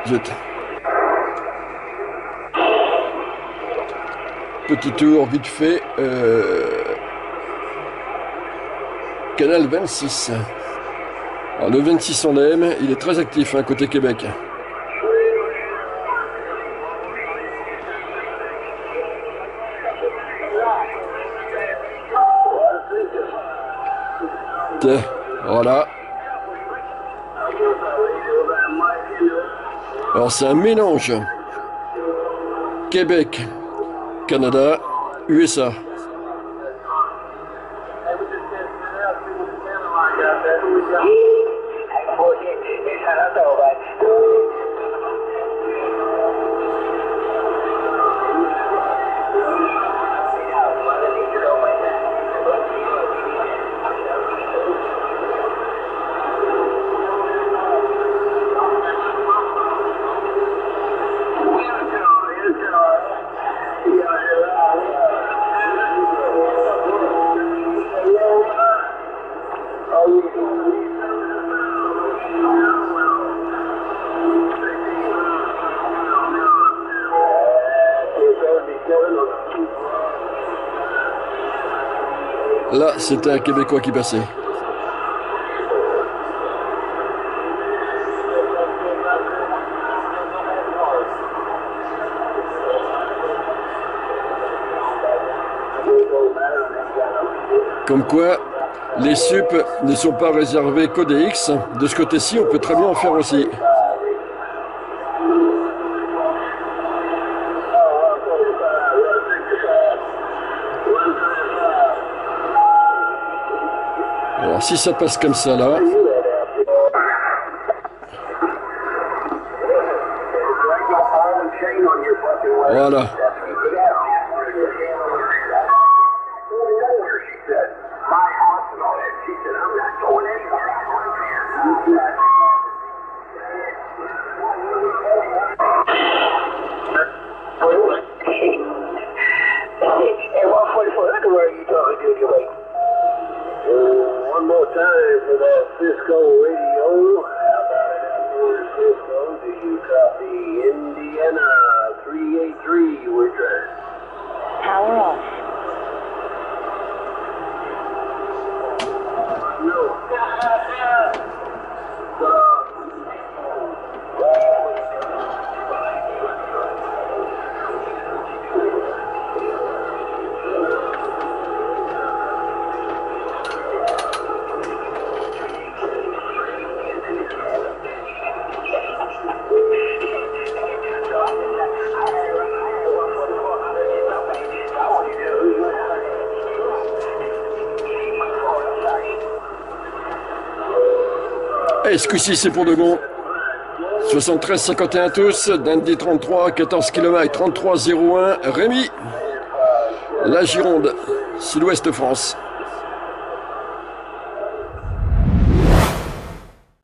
Zut. Petit tour vite fait. Canal 26. Alors, le 26 on l'aime, il est très actif hein, côté Québec. Tiens, voilà. Alors c'est un mélange. Québec, Canada, USA. Là, c'était un Québécois qui passait. Comme quoi, les sups ne sont pas réservés qu'aux DX. De ce côté-ci, on peut très bien en faire aussi. Alors, si ça passe comme ça, là... Voilà. Ce coup-ci, c'est pour de bon. 73-51 tous, Dundee 33, 14 km, 33-01, Rémi, la Gironde, sud-ouest de France.